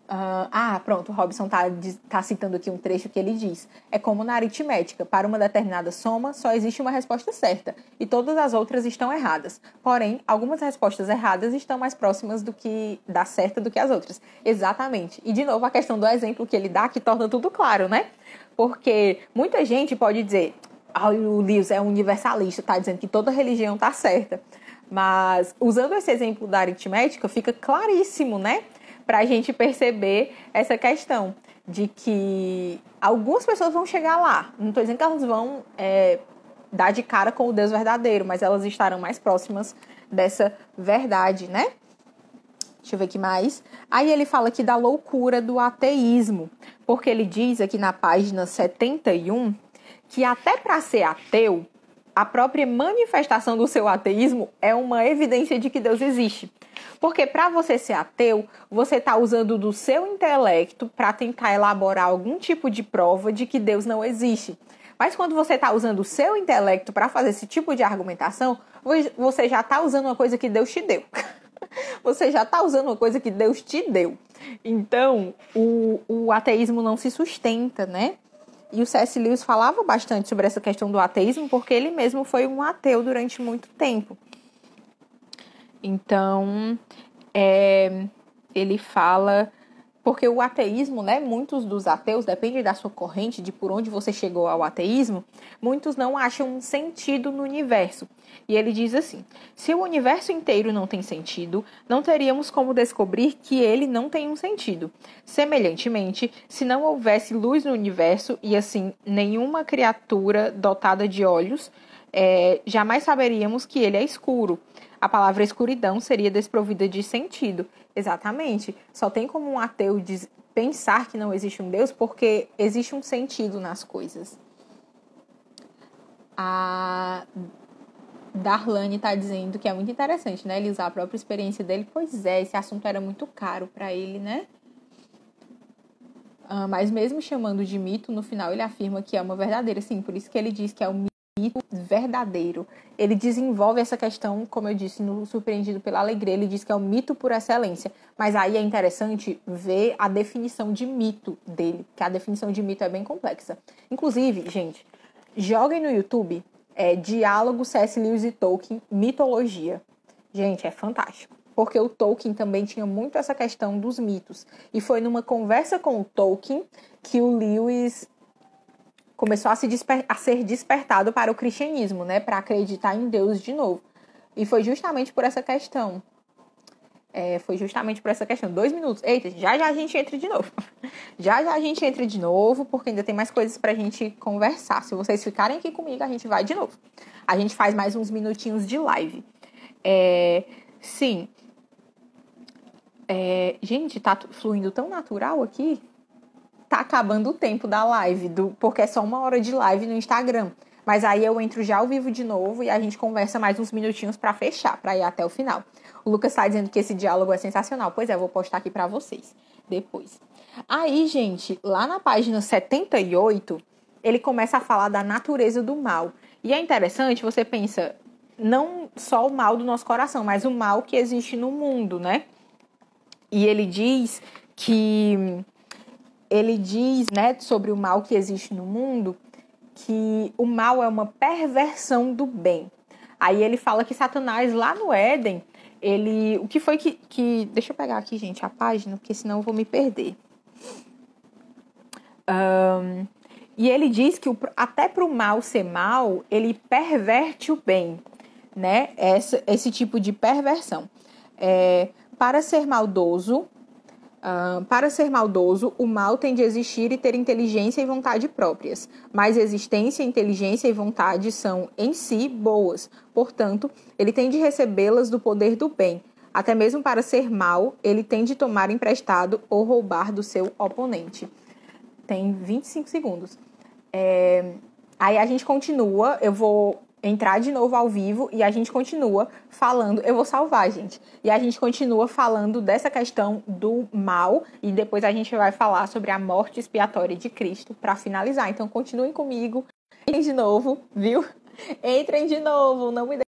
Uh, ah, pronto, o Robson está tá citando aqui um trecho que ele diz: é como na aritmética, para uma determinada soma só existe uma resposta certa e todas as outras estão erradas, porém algumas respostas erradas estão mais próximas do que da certa do que as outras. Exatamente, e de novo a questão do exemplo que ele dá, que torna tudo claro, né? Porque muita gente pode dizer: ah, o Lewis é universalista, está dizendo que toda religião está certa. Mas usando esse exemplo da aritmética fica claríssimo, né, para a gente perceber essa questão de que algumas pessoas vão chegar lá. Não estou dizendo que elas vão é, dar de cara com o Deus verdadeiro, mas elas estarão mais próximas dessa verdade, né? Deixa eu ver aqui mais. Aí ele fala aqui da loucura do ateísmo, porque ele diz aqui na página setenta e um que até para ser ateu, a própria manifestação do seu ateísmo é uma evidência de que Deus existe. Porque para você ser ateu, você está usando do seu intelecto para tentar elaborar algum tipo de prova de que Deus não existe. Mas quando você está usando o seu intelecto para fazer esse tipo de argumentação, você já está usando uma coisa que Deus te deu. Você já está usando uma coisa que Deus te deu. Então, o, o ateísmo não se sustenta, né? E o C S. Lewis falava bastante sobre essa questão do ateísmo, porque ele mesmo foi um ateu durante muito tempo. Então, é, ele fala... Porque o ateísmo, né, muitos dos ateus, depende da sua corrente, de por onde você chegou ao ateísmo, muitos não acham um sentido no universo. E ele diz assim: se o universo inteiro não tem sentido, não teríamos como descobrir que ele não tem um sentido. Semelhantemente, se não houvesse luz no universo e, assim, nenhuma criatura dotada de olhos, é, jamais saberíamos que ele é escuro. A palavra escuridão seria desprovida de sentido. Exatamente. Só tem como um ateu pensar que não existe um Deus porque existe um sentido nas coisas. A Darlane está dizendo que é muito interessante, né? Ele usar a própria experiência dele. Pois é, esse assunto era muito caro para ele, né? Ah, mas mesmo chamando de mito, no final ele afirma que é uma verdadeira. Sim, por isso que ele diz que é o mito. Mito verdadeiro. Ele desenvolve essa questão, como eu disse, no Surpreendido pela Alegria, ele diz que é um mito por excelência, mas aí é interessante ver a definição de mito dele, que a definição de mito é bem complexa. Inclusive, gente, joguem no YouTube, é, Diálogo C S. Lewis e Tolkien, Mitologia. Gente, é fantástico, porque o Tolkien também tinha muito essa questão dos mitos, e foi numa conversa com o Tolkien que o Lewis... começou a, se desper- a ser despertado para o cristianismo, né? Para acreditar em Deus de novo. E foi justamente por essa questão. É, foi justamente por essa questão. Dois minutos. Eita, já já a gente entra de novo. Já já a gente entra de novo, porque ainda tem mais coisas para a gente conversar. Se vocês ficarem aqui comigo, a gente vai de novo. A gente faz mais uns minutinhos de live. É, sim. É, gente, tá fluindo tão natural aqui. Tá acabando o tempo da live, do, porque é só uma hora de live no Instagram. Mas aí eu entro já ao vivo de novo e a gente conversa mais uns minutinhos pra fechar, pra ir até o final. O Lucas tá dizendo que esse diálogo é sensacional. Pois é, eu vou postar aqui pra vocês depois. Aí, gente, lá na página setenta e oito, ele começa a falar da natureza do mal. E é interessante, você pensa, não só o mal do nosso coração, mas o mal que existe no mundo, né? E ele diz que... Ele diz, né, sobre o mal que existe no mundo, que o mal é uma perversão do bem. Aí ele fala que Satanás, lá no Éden, ele... O que foi que... que... Deixa eu pegar aqui, gente, a página, porque senão eu vou me perder. Um, e ele diz que o, até para o mal ser mal, ele perverte o bem, né? Essa, esse tipo de perversão. É, para ser maldoso... Uh, para ser maldoso, o mal tem de existir e ter inteligência e vontade próprias, mas existência, inteligência e vontade são em si boas, portanto, ele tem de recebê-las do poder do bem. Até mesmo para ser mal, ele tem de tomar emprestado ou roubar do seu oponente. Tem vinte e cinco segundos. É... Aí a gente continua, eu vou entrar de novo ao vivo e a gente continua falando, eu vou salvar, gente, e a gente continua falando dessa questão do mal e depois a gente vai falar sobre a morte expiatória de Cristo para finalizar. Então continuem comigo, entrem de novo, viu? Entrem de novo, não me